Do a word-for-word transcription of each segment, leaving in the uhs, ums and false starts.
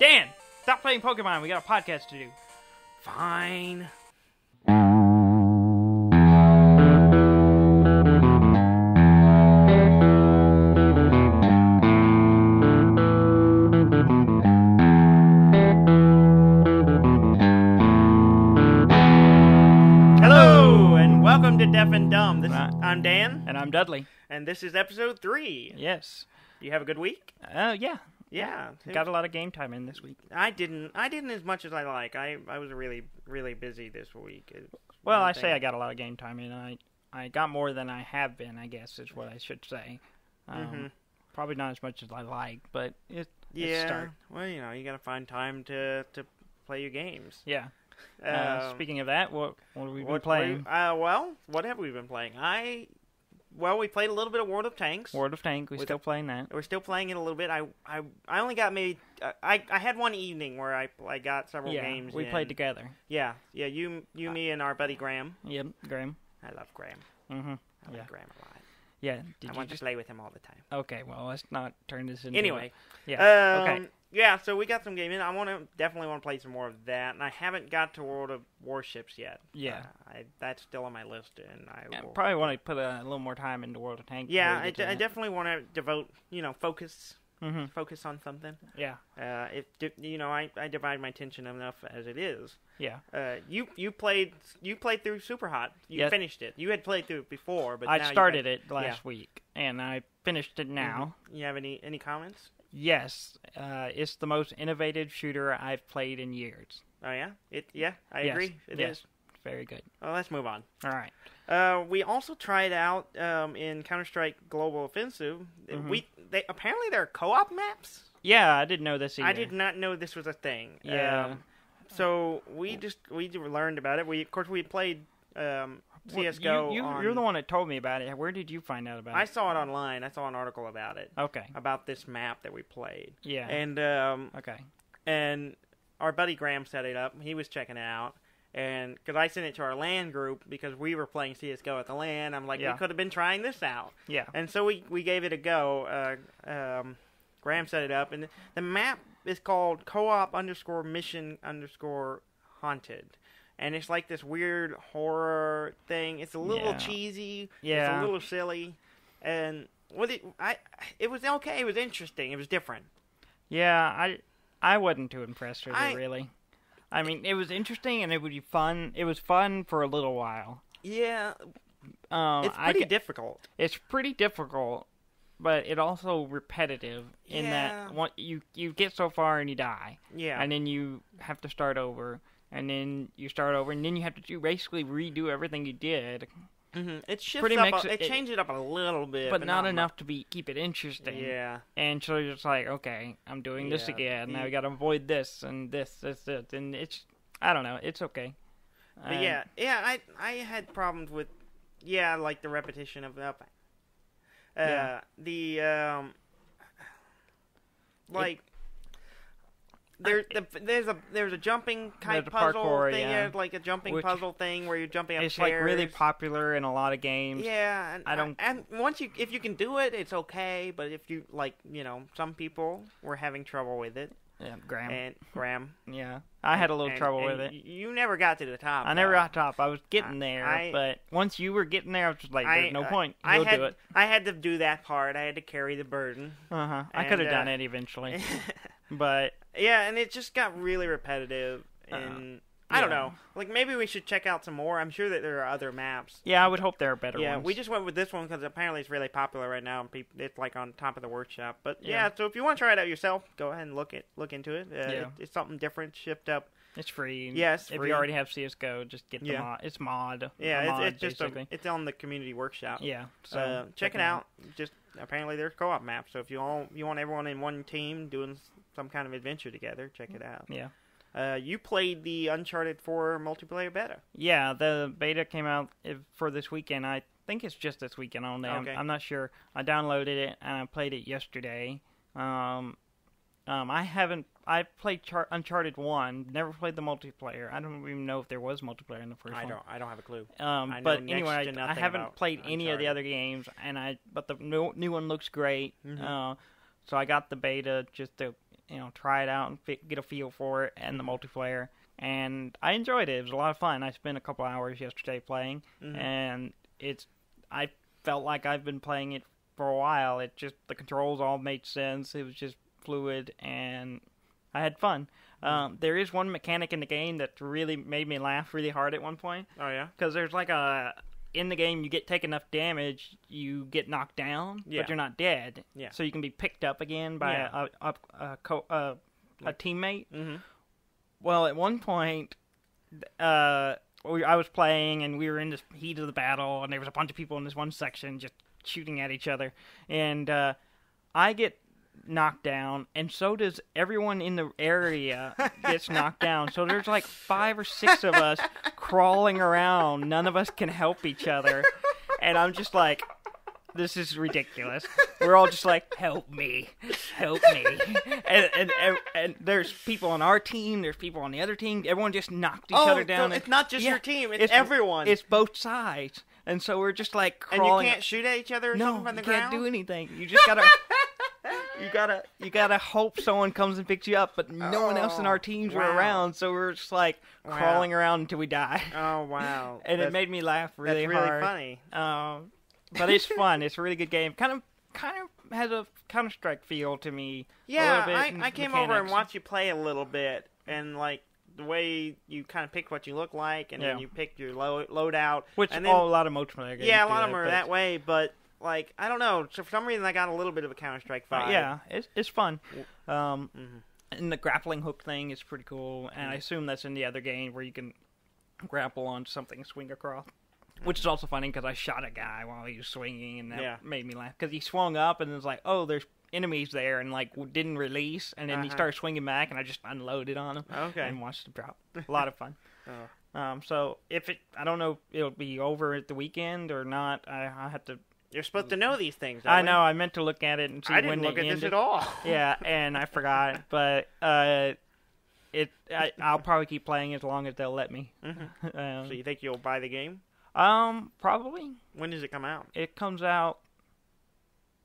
Dan, stop playing Pokemon. We got a podcast to do. Fine. Deaf and Dumb. This is, I'm Dan. And I'm Dudley. And this is episode three. Yes. You have a good week? Uh, yeah. Yeah. Got a lot of game time in this week. I didn't. I didn't as much as I like. I, I was really, really busy this week. Well, I say I got a lot of game time in. I, I got more than I have been, I guess, is what I should say. Um, mm-hmm. Probably not as much as I like, but it, yeah. it's a start. Well, you know, you got to find time to, to play your games. Yeah. Uh, uh, speaking of that, what, what have we been playing? Play, uh, well, what have we been playing? I, well, we played a little bit of World of Tanks. World of Tanks, we're with, still playing that. We're still playing it a little bit. I, I, I only got maybe, I, I had one evening where I, I got several yeah, games. Yeah, we in. played together. Yeah, yeah, you, you, uh, me, and our buddy Graham. Yep, Graham. I love Graham. Mm-hmm. I yeah. like Graham a lot. Yeah. Did I want just... to play with him all the time. Okay, well, let's not turn this into... Anyway. A... Yeah, um, okay. Yeah, so we got some game in. I want to definitely want to play some more of that, and I haven't got to World of Warships yet. Yeah, uh, I, that's still on my list, and I yeah, will... probably want to put a, a little more time into World of Tanks. Yeah, I, d- I definitely want to devote, you know, focus, mm-hmm. focus on something. Yeah, uh, if you know, I, I divide my attention enough as it is. Yeah, uh, you you played you played through Superhot. You yes. finished it. You had played through it before, but I now started you got... it last yeah. week, and I finished it now. Mm-hmm. You have any any comments? Yes, uh, it's the most innovative shooter I've played in years. Oh, yeah? It, yeah, I yes, agree. It yes. is. Very good. Well, let's move on. All right. Uh, we also tried out um, in Counter Strike Global Offensive. Mm-hmm. We they apparently there are co-op maps? Yeah, I didn't know this either. I did not know this was a thing. Yeah. Um, so we just we learned about it. We Of course, we played... Um, C S G O. You, you, on... You're the one that told me about it. Where did you find out about it? I saw it online. I saw an article about it. Okay. About this map that we played. Yeah. And um. Okay. And our buddy Graham set it up. He was checking it out, and because I sent it to our LAN group because we were playing C S G O at the LAN. I'm like, yeah. we could have been trying this out. Yeah. And so we we gave it a go. Uh, um, Graham set it up, and the map is called Co-op underscore Mission underscore Haunted. And it's like this weird horror thing. It's a little yeah. cheesy. Yeah. It's a little silly. And with it, I, it was okay. It was interesting. It was different. Yeah, I I wasn't too impressed with I, it, really. I mean, it was interesting and it would be fun. It was fun for a little while. Yeah. Um, it's pretty I, difficult. It's pretty difficult, but it also repetitive in yeah. that one, you, you get so far and you die. Yeah. And then you have to start over. And then you start over, and then you have to do, basically redo everything you did. Mm-hmm. It shifts Pretty up, a, it, it changes it up a little bit. But, but not, not enough much. to be keep it interesting. Yeah. And so you're just like, okay, I'm doing yeah. this again. Now we got to avoid this, and this, this, this. And it's, I don't know, it's okay. But um, yeah, yeah, I I had problems with, yeah, like the repetition of that. Uh, yeah. The, um, like... It, There, the, there's a there's a jumping kind of puzzle parkour, thing, yeah. like a jumping Which, puzzle thing where you're jumping up it's chairs. It's like really popular in a lot of games. Yeah, and I don't. And once you, if you can do it, it's okay. But if you like, you know, some people were having trouble with it. Yeah, Graham. And Graham. yeah, I had a little and, trouble and with it. You never got to the top. I never got to the top. I was getting there, I, but once you were getting there, I was just like, "There's I, no uh, point. You'll do it." I had to do that part. I had to carry the burden. Uh-huh. I could have uh, done it eventually, but. Yeah, and it just got really repetitive, and uh, I yeah. don't know. Like, maybe we should check out some more. I'm sure that there are other maps. Yeah, I would hope there are better yeah, ones. Yeah, we just went with this one because apparently it's really popular right now, and people, it's, like, on top of the workshop. But, yeah, yeah so if you want to try it out yourself, go ahead and look it, look into it. Uh, yeah. it it's something different, shift up. It's free. Yes, yeah, if you already have C S G O, just get the yeah. mod. It's mod. Yeah, it's, mod, it's just a, it's on the community workshop. Yeah, so uh, check, check it out. out. Just apparently there's co-op maps, so if you all you want everyone in one team doing some kind of adventure together, check it out. Yeah. Uh, you played the Uncharted four multiplayer beta. Yeah, the beta came out for this weekend. I think it's just this weekend only. Okay. I'm, I'm not sure. I downloaded it and I played it yesterday. Um, um, I haven't. I played Char- Uncharted one, never played the multiplayer. I don't even know if there was multiplayer in the first I one. I don't I don't have a clue. Um, I but anyway, I, I haven't played Uncharted. any of the other games, and I but the new, new one looks great. Mm-hmm. Uh, so I got the beta just to you know, try it out and fit, get a feel for it and the multiplayer. And I enjoyed it. It was a lot of fun. I spent a couple hours yesterday playing, mm-hmm. and it's I felt like I've been playing it for a while. It just, the controls all made sense. It was just fluid, and I had fun. Um, there is one mechanic in the game that really made me laugh really hard at one point. Oh, yeah? Because there's like a... In the game, you get take enough damage, you get knocked down, yeah. but you're not dead. Yeah. So you can be picked up again by yeah. a, a, a, co- a, a teammate. Mm-hmm. Well, at one point, uh, we, I was playing, and we were in this heat of the battle, and there was a bunch of people in this one section just shooting at each other. And uh, I get... knocked down, and so does everyone in the area gets knocked down. So there's like five or six of us crawling around. None of us can help each other. And I'm just like, this is ridiculous. We're all just like, help me, help me. And, and, and, and there's people on our team, there's people on the other team. Everyone just knocked each oh, other down. So it's not just yeah, your team, it's, it's everyone. It's both sides. And so we're just like crawling. And you can't shoot at each other or no, something from the ground? No, you can't do anything. You just gotta... You gotta, you gotta hope someone comes and picks you up, but no oh, one else in our teams wow. were around, so we were just like wow. crawling around until we died. Oh wow! And that's, it made me laugh really that's hard. That's really funny. Um, but it's fun. It's a really good game. Kind of, kind of has a Counter Strike feel to me. Yeah, a bit, I, I came mechanics. over and watched you play a little bit, and like the way you kind of pick what you look like, and yeah. then you pick your load loadout, which and then, oh, a lot of multiplayer games. Yeah, a lot of them are that way, but. Like, I don't know. So for some reason, I got a little bit of a Counter-Strike vibe. Yeah, it's it's fun. Um, mm-hmm. And the grappling hook thing is pretty cool. And mm-hmm. I assume that's in the other game where you can grapple on something, swing across. Which is also funny because I shot a guy while he was swinging, and that yeah. made me laugh. Because he swung up, and it was like, oh, there's enemies there, and like didn't release. And then uh-huh. he started swinging back, and I just unloaded on him okay. and watched him drop. A lot of fun. oh. Um, so if it, I don't know if it'll be over at the weekend or not. I, I have to... You're supposed to know these things. I we? know. I meant to look at it and see when they ended. I didn't look at this at all. Yeah, and I forgot. But uh, it, I, I'll probably keep playing as long as they'll let me. Mm-hmm. Um, so you think you'll buy the game? Um, probably. When does it come out? It comes out.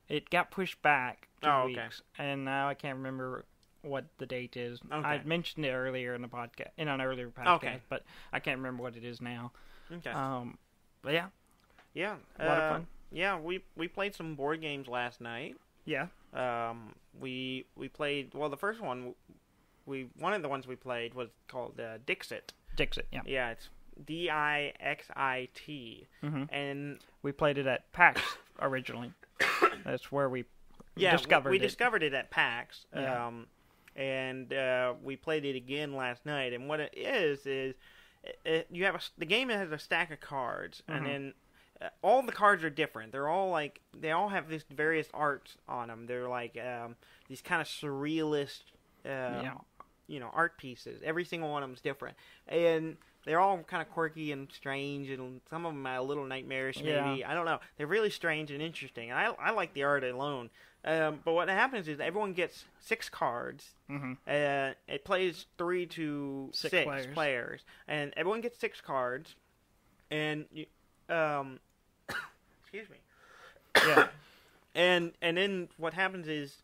It got pushed back two oh, okay. weeks, and now I can't remember what the date is. Okay. I mentioned it earlier in the podcast, in an earlier podcast, okay. but I can't remember what it is now. Okay. Um, but yeah, yeah, a lot uh, of fun. Yeah, we we played some board games last night. Yeah. Um, we we played, well, the first one, we one of the ones we played was called uh, Dixit. Dixit, yeah. Yeah, it's D I X I T. Mm-hmm. And we played it at PAX originally. That's where we yeah, discovered we, we it. we discovered it at PAX. Yeah. Um, and uh, we played it again last night. And what it is, is it, it, you have a, the game has a stack of cards, mm-hmm. and then... Uh, all the cards are different. They're all like they all have these various arts on them. They're like um, these kind of surrealist, uh, yeah. you know, art pieces. Every single one of them's different, and they're all kind of quirky and strange. And some of them are a little nightmarish, maybe. Yeah. I don't know. They're really strange and interesting. And I I like the art alone. Um, but what happens is everyone gets six cards. Mm-hmm. Uh, it plays three to six, six players. players, and everyone gets six cards, and you. Um, excuse me. Yeah. And and then what happens is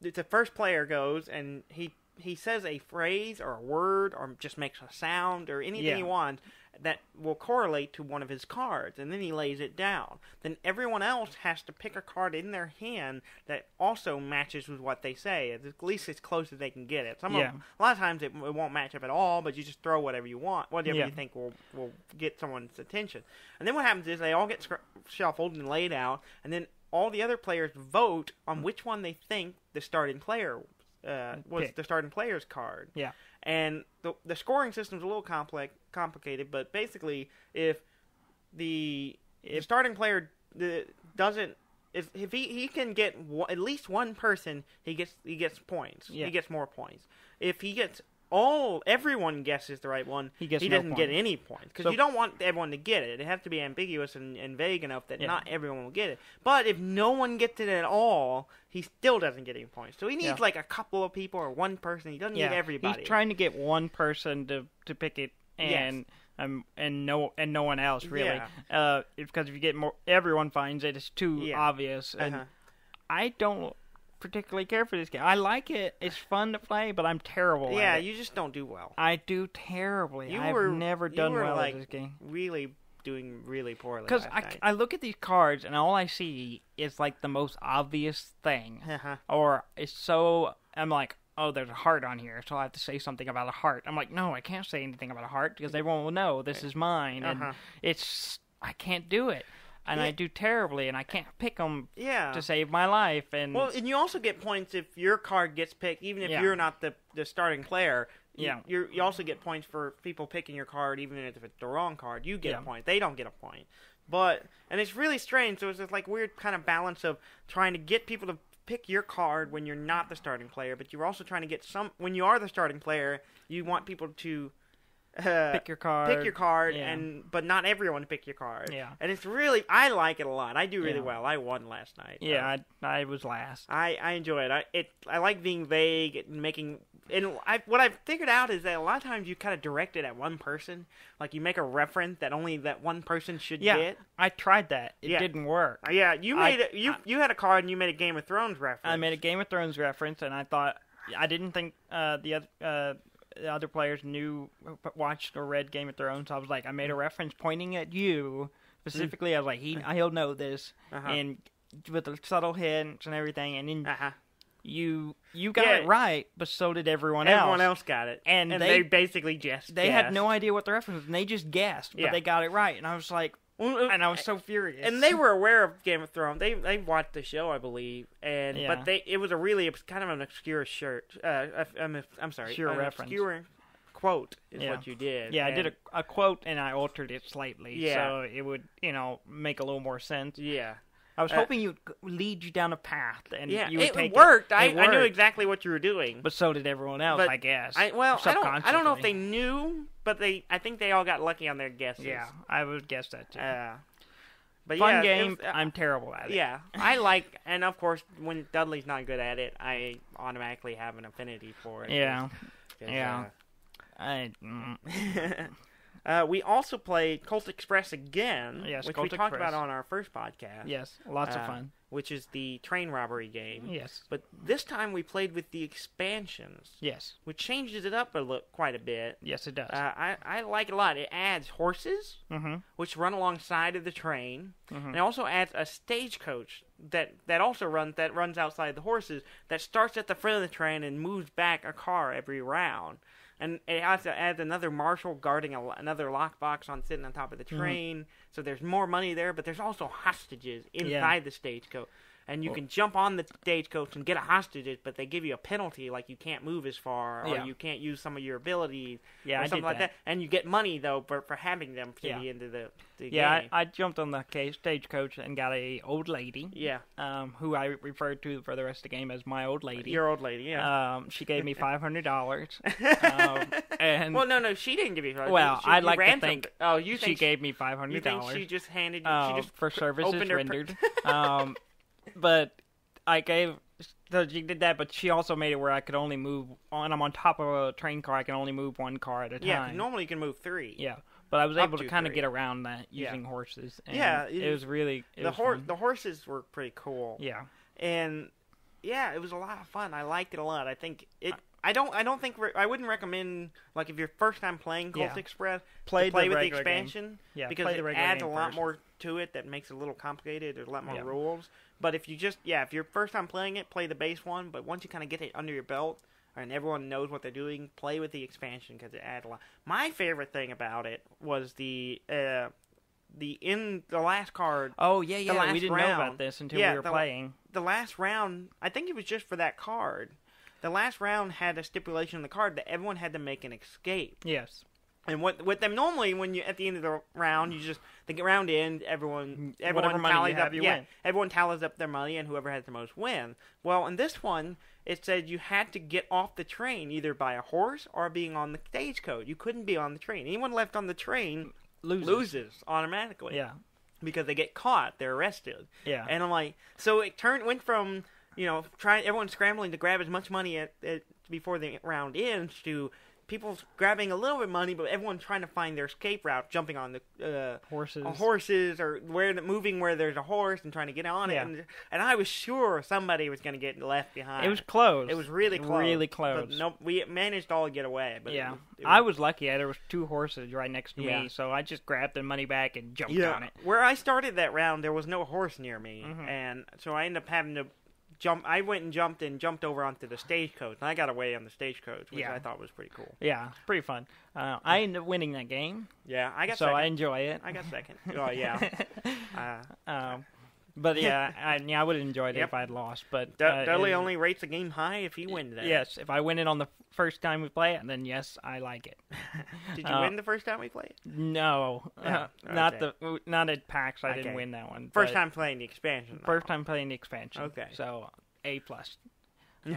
the first player goes and he he says a phrase or a word or just makes a sound or anything yeah. he wants that will correlate to one of his cards, and then he lays it down. Then everyone else has to pick a card in their hand that also matches with what they say, at least as close as they can get it. Some yeah. of them, a lot of times it, it won't match up at all, but you just throw whatever you want, whatever yeah. you think will will get someone's attention. And then what happens is they all get scr- shuffled and laid out, and then all the other players vote on which one they think the starting player uh, was pick. the starting player's card. Yeah. And the the scoring system's a little complex, complicated, but basically, if the if starting player doesn't, if if he, he can get one, at least one person, he gets he gets points. Yeah. He gets more points. If he gets all everyone guesses the right one, he, gets he no doesn't points. get any points because so, you don't want everyone to get it. It has to be ambiguous and, and vague enough that yeah. not everyone will get it. But if no one gets it at all, he still doesn't get any points. So he needs yeah. like a couple of people or one person. He doesn't yeah. need everybody. He's trying to get one person to, to pick it and yes. um and no and no one else really yeah. uh because if you get more everyone finds it, it's too yeah. obvious. And uh-huh. I don't. particularly care for this game. I like it. It's fun to play, but I'm terrible yeah, at it. Yeah, you just don't do well. I do terribly. You I've were, never done you were well like at this game. Really doing really poorly. Because I, I look at these cards, and all I see is, like, the most obvious thing. Uh-huh. Or it's so... I'm like, oh, there's a heart on here, so I have to say something about a heart. I'm like, no, I can't say anything about a heart, because everyone will know this is mine. Uh-huh. And it's... I can't do it. And yeah. I do terribly, and I can't pick them yeah. to save my life. And well, and you also get points if your card gets picked, even if yeah. you're not the the starting player. You, yeah, you're, you also get points for people picking your card, even if it's the wrong card. You get yeah. a point; they don't get a point. But and it's really strange. So it's this like weird kind of balance of trying to get people to pick your card when you're not the starting player, but you're also trying to get some when you are the starting player. You want people to. Uh, pick your card. Pick your card, yeah. and but not everyone pick your card. Yeah, and it's really I like it a lot. I do really yeah. well. I won last night. Yeah, I, I was last. I, I enjoy it. I it I like being vague and making and I what I've figured out is that a lot of times you kind of direct it at one person. Like you make a reference that only that one person should yeah, get. I tried that. It yeah. didn't work. Uh, yeah, you made I, a, you I, you had a card and you made a Game of Thrones reference. I made a Game of Thrones reference, and I thought I didn't think uh, the other. Uh, The other players knew, watched or read Game of Thrones. I was like, I made a reference pointing at you specifically. I was like, he, he'll know this, uh-huh. and with the subtle hints and everything. And then uh-huh. you, you got yeah. it right, but so did everyone, everyone else. Everyone else got it, and, and they, they basically just they guessed. Had no idea what the reference was, and they just guessed, but yeah. they got it right. And I was like, and I was so furious. And they were aware of Game of Thrones. They they watched the show, I believe. And yeah. but they it was a really kind of an obscure shirt. Uh, I'm I'm sorry, sure an reference. Obscure quote is yeah. what you did. Yeah, and I did a, a quote and I altered it slightly, yeah. so it would you know make a little more sense. Yeah. I was uh, hoping you'd lead you down a path, and yeah, you would it, take worked. It. I, it worked. I knew exactly what you were doing, but so did everyone else, but I guess. I, well, I don't. I don't know if they knew, but they. I think they all got lucky on their guesses. Yeah, I would guess that too. Uh, but fun yeah, game. Was, uh, I'm terrible at it. Yeah, I like, and of course, when Dudley's not good at it, I automatically have an affinity for it. Yeah, cause, yeah. Uh, I. Mm. Uh, we also played Colt Express again, yes, which Colt we Express. talked about on our first podcast. Yes, lots uh, of fun. Which is the train robbery game. Yes. But this time we played with the expansions. Yes. Which changes it up a look, quite a bit. Yes, it does. Uh, I, I like it a lot. It adds horses, mm-hmm. which run alongside of the train. Mm-hmm. And it also adds a stagecoach that, that also runs that runs outside the horses that starts at the front of the train and moves back a car every round. And it also adds another marshal guarding a, another lockbox on sitting on top of the train. Mm-hmm. So there's more money there, but there's also hostages inside yeah. the stagecoach. And you well, can jump on the stagecoach and get a hostage, but they give you a penalty, like you can't move as far, or yeah. you can't use some of your abilities, yeah, or something like that. that. And you get money, though, for, for having them to yeah. the end of the, the yeah, game. Yeah, I, I jumped on the stagecoach and got a old lady, yeah, um, who I referred to for the rest of the game as my old lady. Your old lady, yeah. Um, she gave me five hundred dollars. um, and well, no, no, she didn't give you five hundred dollars. Well, I'd like to think, oh, you think she, she gave me five hundred dollars. You think she just handed you... Um, she just for services opened her rendered. um... But I gave, so she did that, but she also made it where I could only move, on, I'm on top of a train car, I can only move one car at a time. Yeah, normally you can move three. Yeah, but I was able to kind of get around that using yeah. horses. And yeah. It, it was really, it the was hor- The horses were pretty cool. Yeah. And, yeah, it was a lot of fun. I liked it a lot. I think it... I- I don't. I don't think. Re- I wouldn't recommend. Like, if you're first time playing Colt yeah. Express, play, play the with the expansion. Game. Yeah, because it adds a lot first. more to it that makes it a little complicated. There's a lot more yeah. rules. But if you just, yeah, if you're first time playing it, play the base one. But once you kind of get it under your belt and everyone knows what they're doing, play with the expansion because it adds a lot. My favorite thing about it was the. Uh, The in the last card. Oh yeah, yeah. The last we didn't round, know about this until yeah, we were the, playing. The last round. I think it was just for that card. The last round had a stipulation on the card that everyone had to make an escape. Yes. And what with them normally when you at the end of the round you just the round end everyone everyone Whatever tallies you up have, you yeah, win. Everyone tallies up their money and whoever has the most wins. Well, in this one it said you had to get off the train either by a horse or being on the stagecoach. You couldn't be on the train. Anyone left on the train loses, loses automatically. Yeah. Because they get caught, they're arrested. Yeah. And I'm like, so it turned went from You know, try everyone's scrambling to grab as much money at, at before the round ends to people grabbing a little bit of money, but everyone trying to find their escape route, jumping on the uh, horses, on horses, or where moving where there's a horse and trying to get on yeah. it. And, and I was sure somebody was going to get left behind. It was close. It was really close. Really close. But no, we managed all to get away. But yeah, it was, it was, I was lucky. There was two horses right next to yeah. me, so I just grabbed the money back and jumped yeah. on it. Where I started that round, there was no horse near me, mm-hmm. and so I ended up having to. Jump! I went and jumped and jumped over onto the stagecoach, and I got away on the stagecoach, which yeah. I thought was pretty cool. Yeah, pretty fun. Uh, I ended up winning that game. Yeah, I got so second. I enjoy it. I got second. Oh yeah. uh, um, but yeah, I, yeah, I would have enjoyed it yep. if I had lost. But uh, Dudley only rates a game high if he wins that. Yes, if I win it on the first time we play it, then yes, I like it. Did you uh, win the first time we played it? No, oh, uh, okay. not the not at PAX. I okay. didn't win that one. First time playing the expansion. Though. First time playing the expansion. Okay, so A plus. Uh,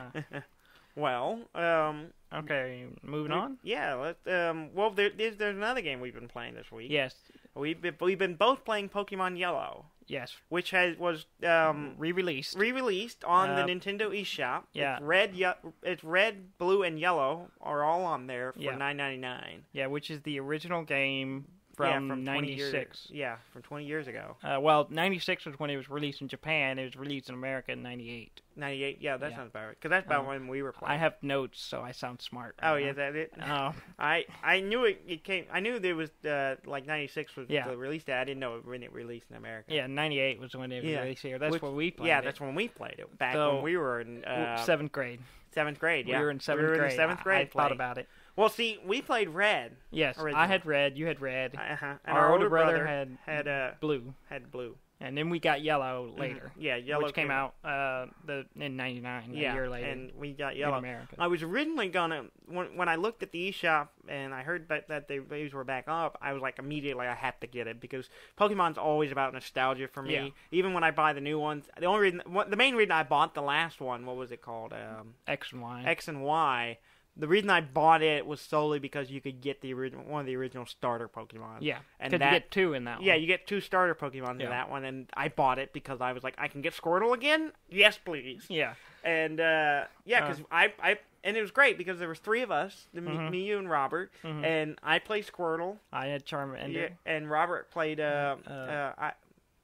well, um, okay, moving we, on. Yeah, let's, um, well, there, there's there's another game we've been playing this week. Yes, we've been, we've been both playing Pokemon Yellow. Yes, which has was um, re-released, re-released on uh, the Nintendo eShop. Yeah, it's red, ye it's red, blue, and yellow are all on there for yeah. nine ninety-nine. Yeah, which is the original game from, yeah, from ninety-six. Yeah, from twenty years ago. Uh, well, ninety-six was when it was released in Japan. It was released in America in ninety-eight. ninety-eight, yeah, that yeah. sounds about right. Because that's about um, when we were playing. I have notes, so I sound smart. Right oh, now. yeah, that it. Oh. I I knew it, it came. I knew there was uh, like ninety-six was yeah. the release date. I didn't know when it released in America. Yeah, ninety-eight was when it was yeah. released here. That's Which, when we played. Yeah, it. that's when we played it. Back so, when we were in uh, seventh grade. Seventh grade, yeah. We were in seventh grade. We were in seventh grade. I, I thought about it. Well, see, we played Red. Yes, originally. I had Red. You had Red. Uh huh. And our, our older brother, brother had had uh, Blue. Had Blue. And then we got Yellow later. Mm-hmm. Yeah, Yellow which came out uh, the in ninety-nine, yeah, a year later. And we got Yellow. In America. I was originally gonna when when I looked at the eShop and I heard that that they these were back up. I was like immediately I have to get it because Pokemon's always about nostalgia for me. Yeah. Even when I buy the new ones, the only reason, the main reason I bought the last one, what was it called? Um, X and Y. X and Y. The reason I bought it was solely because you could get the original one of the original starter Pokemon. Yeah, and that, you get two in that one. Yeah, you get two starter Pokemon in yeah. that one, and I bought it because I was like, I can get Squirtle again? Yes, please. Yeah. And, uh, yeah, because uh. I, I... And it was great because there was three of us, the, mm-hmm. me, you, and Robert, mm-hmm. and I played Squirtle. I had Charmander. Yeah, and Robert played... Uh, uh, uh, I,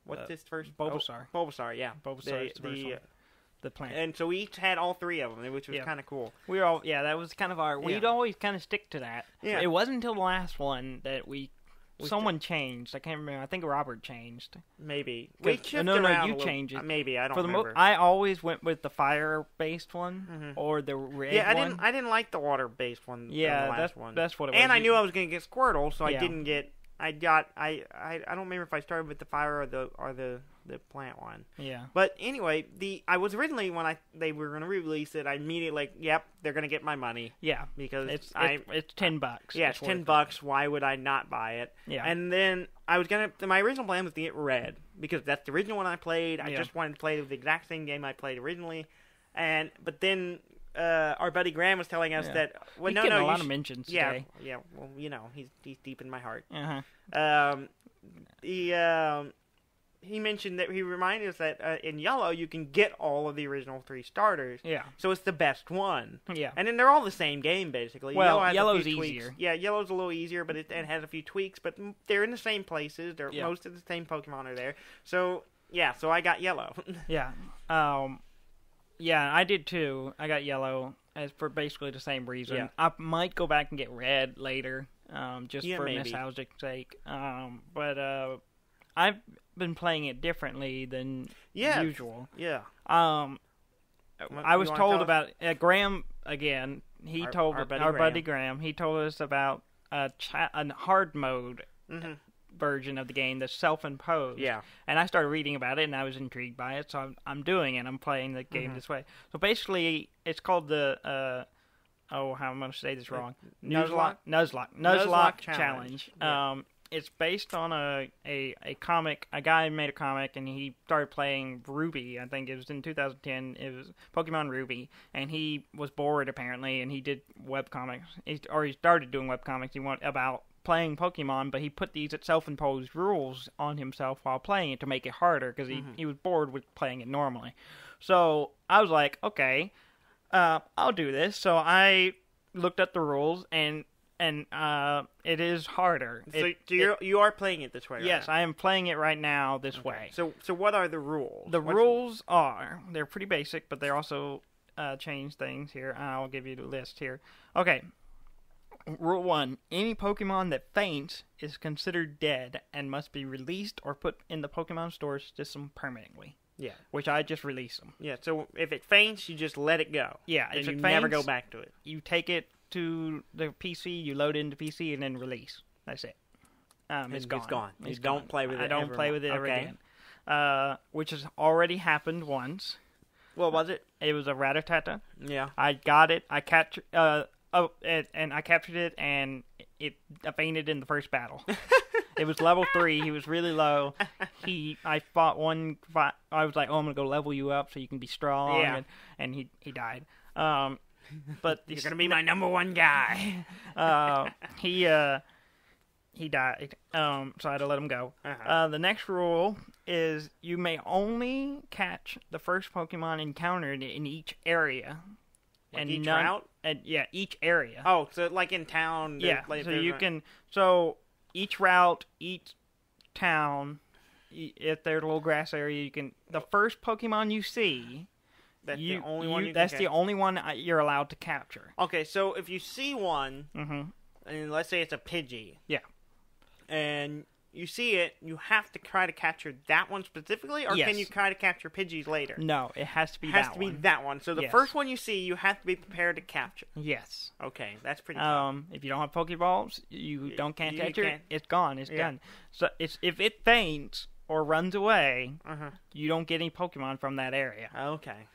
what's uh, his first? Bulbasaur. Bulbasaur, yeah. Bulbasaur is the first one. The plant. And so we each had all three of them, which was yeah. kind of cool. We were all, yeah, that was kind of our, we'd yeah. always kind of stick to that. Yeah. It wasn't until the last one that we, we someone changed. I can't remember. I think Robert changed. Maybe. We no, no, around you little, changed it. Maybe, I don't For the remember. I always went with the fire-based one, mm-hmm. or the red yeah, I one. Yeah, I didn't like the water-based one. Yeah, the last that's, one. that's what it was. And I knew I was going to get Squirtle, so yeah. I didn't get, I got, I, I, I don't remember if I started with the fire or the, or the, the plant one. Yeah. But anyway, the I was originally when I they were going to release it, I immediately like, yep, they're going to get my money. Yeah. Because it's I it's, it's ten bucks. Yeah, it's, it's ten bucks. It. Why would I not buy it? Yeah. And then I was gonna my original plan was to get Red because that's the original one I played. I yeah. just wanted to play the exact same game I played originally, and but then. Uh, our buddy Graham was telling us yeah. that well, he's no, getting no, a lot of mentions yeah, today. Yeah, well, you know, he's he's deep in my heart. Uh -huh. Um, he um, he mentioned that he reminded us that uh, in Yellow you can get all of the original three starters. Yeah. So it's the best one. Yeah. And then they're all the same game basically. Well, Yellow Yellow's easier. Tweaks. Yeah, Yellow's a little easier, but it, it has a few tweaks. But they're in the same places. They're yeah. most of the same Pokemon are there. So yeah, so I got Yellow. yeah. Um. Yeah, I did too. I got Yellow as for basically the same reason. Yeah. I might go back and get Red later, um, just yeah, for nostalgic sake. Um, but uh, I've been playing it differently than yeah. usual. Yeah. Um, what, I was told about uh, Graham again. He our, told our, buddy, our Graham. buddy Graham. He told us about a, cha a hard mode. Mm-hmm. version of the game that's self-imposed. Yeah. And I started reading about it, and I was intrigued by it, so I'm, I'm doing it. I'm playing the game mm-hmm. this way. So basically, it's called the, uh, oh, how am I going to say this wrong? Nuzlocke? Nuzlocke. Nuzlocke, Nuzlocke Challenge. Challenge. Yeah. Um, it's based on a, a, a comic. A guy made a comic, and he started playing Ruby. I think it was in two thousand ten. It was Pokemon Ruby, and he was bored, apparently, and he did webcomics. He, or he started doing webcomics. He went about playing Pokemon, but he put these self-imposed rules on himself while playing it to make it harder because he, mm-hmm. he was bored with playing it normally. So I was like, okay, uh, I'll do this. So I looked at the rules, and and uh, it is harder. So, it, so you're, it, you are playing it this way, right? Yes, now. I am playing it right now this okay. way. So so what are the rules? The What's rules the... are, they're pretty basic, but they also uh, change things here. I'll give you the list here. Okay. Rule one, any Pokemon that faints is considered dead and must be released or put in the Pokemon store system permanently. Yeah. Which I just release them. Yeah, so if it faints, you just let it go. Yeah, if it faints, you never go back to it. You take it to the P C, you load it into P C, and then release. That's it. Um, it's gone. It's gone. You don't play with it ever again. I don't play with it ever again. Uh, which has already happened once. What was it? It was a Rattata. Yeah. I got it. I captured... Uh, Oh, it, and I captured it, and it I fainted in the first battle. It was level three. He was really low. He, I fought one fight. I was like, "Oh, I'm gonna go level you up so you can be strong." Yeah. And, and he he died. Um, but you're gonna be my number one guy. uh, he uh, he died. Um, so I had to let him go. Uh-huh. Uh, the next rule is you may only catch the first Pokemon encountered in each area. Like and each none, route? And, yeah, each area. Oh, so like in town. Yeah, like, so you right. can... So each route, each town, e if there's a little grass area, you can... The first Pokemon you see... That's you, the only you, one you That's can the only one you're allowed to capture. Okay, so if you see one, mm-hmm. and let's say it's a Pidgey. Yeah. And... You see it, you have to try to capture that one specifically, or yes. can you try to capture Pidgeys later? No, it has to be it has that to one. Has to be that one. So the yes. first one you see, you have to be prepared to capture. Yes. Okay, that's pretty cool. Um, if you don't have Pokeballs, you it, don't can't you capture can't. it, it's gone, it's yeah. done. So it's, if it faints or runs away, uh-huh. you don't get any Pokemon from that area. Okay.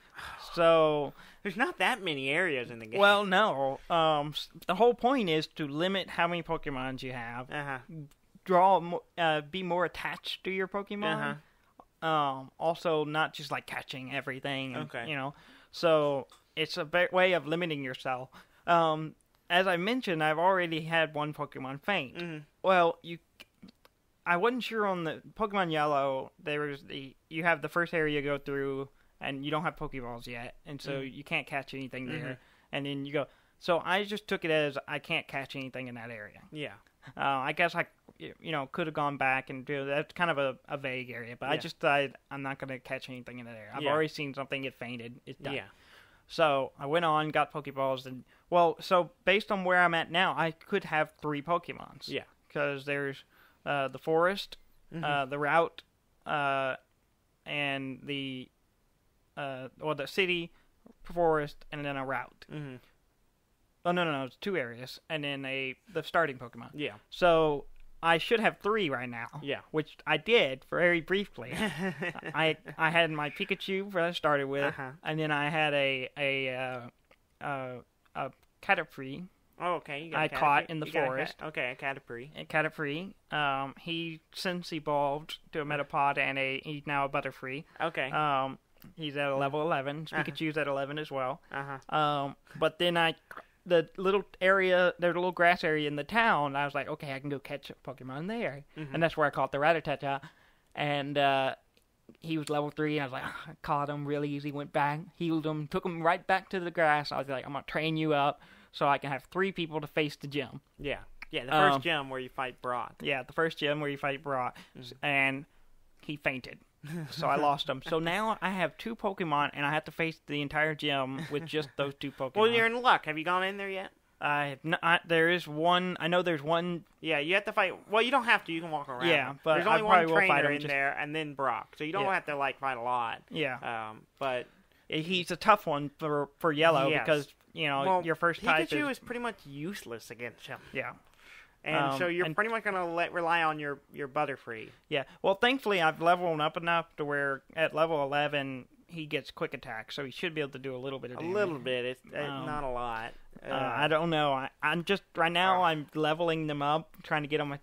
So there's not that many areas in the game. Well, no. Um, the whole point is to limit how many Pokemons you have. Uh-huh. Draw, uh, be more attached to your Pokemon. Uh-huh. Um, also, not just like catching everything. And, okay. You know, so it's a way of limiting yourself. Um, as I mentioned, I've already had one Pokemon faint. Mm-hmm. Well, you, I wasn't sure on the Pokemon Yellow. There was the you have the first area you go through, and you don't have Pokeballs yet, and so mm-hmm. you can't catch anything there. Mm-hmm. And then you go. So I just took it as I can't catch anything in that area. Yeah. Uh, I guess I, you know, could have gone back and do that's kind of a, a vague area, but yeah. I just decided I'm not going to catch anything in that area. I've yeah. already seen something get fainted. It's done. Yeah. So I went on, got Pokeballs, and well, so based on where I'm at now, I could have three Pokemons. Yeah. Because there's uh, the forest, mm-hmm. uh, the route, uh, and the uh, or the city, forest, and then a route. Mm-hmm. Oh, no, no, no, it's two areas, and then a the starting Pokemon. Yeah. So, I should have three right now. Yeah. Which I did, very briefly. I I had my Pikachu that I started with, uh-huh. and then I had a, a, uh, uh, a Caterpie. Oh, okay. You got I Caterpie. caught in the you forest. A okay, a Caterpie. A Caterpie. Um, he since evolved to a Metapod, and a, he's now a Butterfree. Okay. Um, he's at a level eleven. Uh-huh. Pikachu's at eleven as well. Uh-huh. Um, but then I... The little area, there's a little grass area in the town. I was like, okay, I can go catch a Pokemon there. Mm-hmm. And that's where I caught the Rattata. And uh, he was level three. And I was like, oh, I caught him really easy. Went back, healed him, took him right back to the grass. I was like, I'm going to train you up so I can have three people to face the gym. Yeah. Yeah, the first um, gym where you fight Brock. Yeah, the first gym where you fight Brock. Mm-hmm. And he fainted. So I lost them. So now I have two Pokemon, and I have to face the entire gym with just those two Pokemon. Well, you're in luck. Have you gone in there yet? I have not. I, there is one. I know there's one. Yeah, you have to fight. Well, you don't have to. You can walk around. Yeah, but there's only I probably one trainer will fight him in just... there, and then Brock. So you don't yeah. have to like fight a lot. Yeah. Um, but he's a tough one for for Yellow yes. because you know well, your first type Pikachu is... is pretty much useless against him. Yeah. And um, so you're and, pretty much going to let rely on your, your Butterfree. Yeah. Well, thankfully, I've leveled him up enough to where at level eleven, he gets quick attack. So he should be able to do a little bit of damage. A little bit. It's um, not a lot. Uh, uh, I don't know. I, I'm just, right now, right. I'm leveling them up, trying to get them as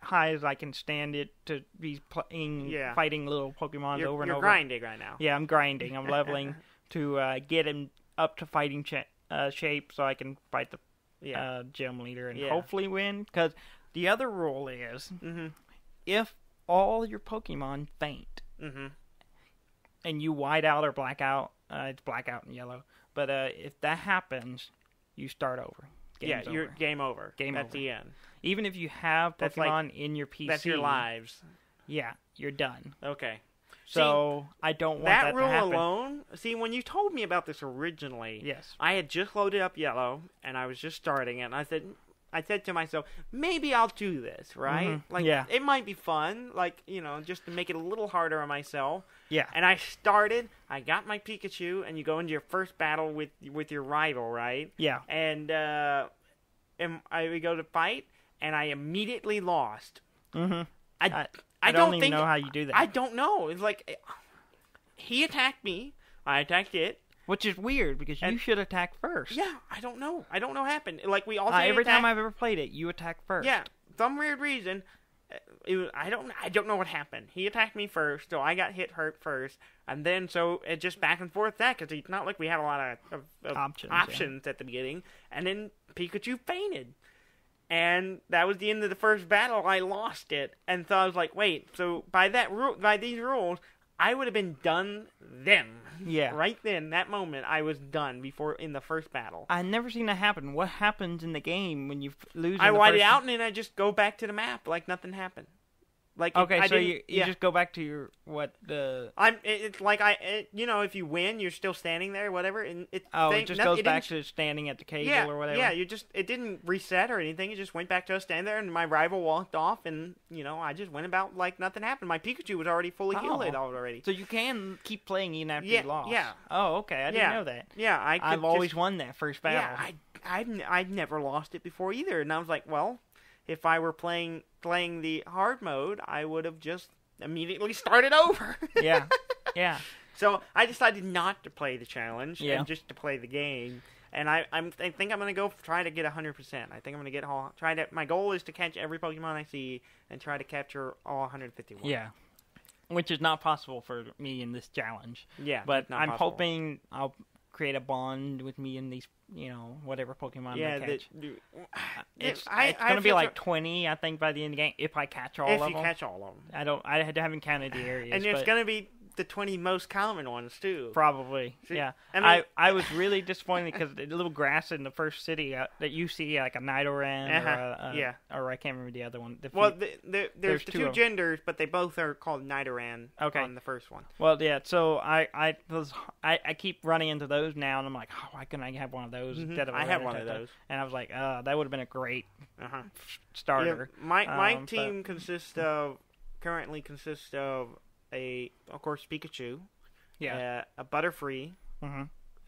high as I can stand it to be playing, yeah. fighting little Pokemon over and over. You're grinding right now. Yeah, I'm grinding. I'm leveling to uh, get him up to fighting ch uh, shape so I can fight the Yeah. Uh, gym leader and yeah. hopefully win. Because the other rule is mm-hmm. if all your Pokemon faint mm-hmm. and you white out or black out, uh, it's black out and yellow, but uh, if that happens, you start over. Game's yeah, you're over. game over. Game at over. the end. Even if you have Pokemon like, in your P C, that's your lives. Yeah, you're done. Okay. So see, I don't want that, that rule to happen. alone. See, when you told me about this originally, yes, I had just loaded up Yellow and I was just starting it. And I said, I said to myself, maybe I'll do this, right? Mm-hmm. Like, yeah. it might be fun, like, you know, just to make it a little harder on myself. Yeah. And I started, I got my Pikachu, and you go into your first battle with with your rival, right? Yeah. And, uh, and I we go to fight, and I immediately lost. Mm-hmm. I, I, I don't, don't even think, know how you do that. I don't know. It's like, he attacked me, I attacked it. Which is weird, because you and, should attack first. Yeah, I don't know. I don't know what happened. Like, we all uh, every attack. time I've ever played it, you attack first. Yeah, some weird reason. It was, I don't I don't know what happened. He attacked me first, so I got hit hurt first. And then, so, it just back and forth that, because it's not like we had a lot of, of, of options, options yeah. at the beginning. And then Pikachu fainted. And that was the end of the first battle. I lost it. And so I was like, wait, so by that rule, by these rules... I would have been done then. Yeah. Right then, that moment, I was done before in the first battle. I've never seen that happen. What happens in the game when you lose? I white it out and then I just go back to the map like nothing happened. Like okay, I so you, you yeah. just go back to your what the? I'm. It, it's like I. It, you know, if you win, you're still standing there, whatever, and it. Oh, they, it just nothing, goes it back to standing at the cable yeah, or whatever. Yeah, you just. It didn't reset or anything. It just went back to us standing there, and my rival walked off, and you know, I just went about like nothing happened. My Pikachu was already fully oh. healed already. So you can keep playing even after yeah, you lost. Yeah. Oh, okay. I didn't yeah. know that. Yeah, I. Could I've just, always won that first battle. Yeah, I. I I'd never lost it before either, and I was like, well. If I were playing playing the hard mode, I would have just immediately started over. yeah, yeah. So I decided not to play the challenge yeah. and just to play the game. And I I'm, I think I'm gonna go try to get one hundred percent. I think I'm gonna get all try to. My goal is to catch every Pokemon I see and try to capture all one hundred fifty-one. Yeah, which is not possible for me in this challenge. Yeah, but I'm possible. hoping I'll create a bond with me and these. You know, whatever Pokemon yeah, I catch. The, it's, I, it's going to be like twenty, I think, by the end of the game, if I catch all of them. If you catch all of them. I, don't, I haven't counted the areas. And it's going to be the twenty most common ones, too. Probably, see? yeah. I, mean, I I was really disappointed because the little grass in the first city uh, that you see, like a Nidoran uh-huh. or, a, a, yeah. or I can't remember the other one. The few, well, the, the, there's, there's the two, two genders, but they both are called Nidoran okay. on the first one. Well, yeah, so I, I, those, I, I keep running into those now, and I'm like, oh, why couldn't I have one of those? Mm-hmm. of I had one of those, and I was like, "Uh, that would have been a great uh-huh. starter." Yeah, my my um, team but... consists of currently consists of a, of course, Pikachu, yeah, uh, a Butterfree, mm-hmm.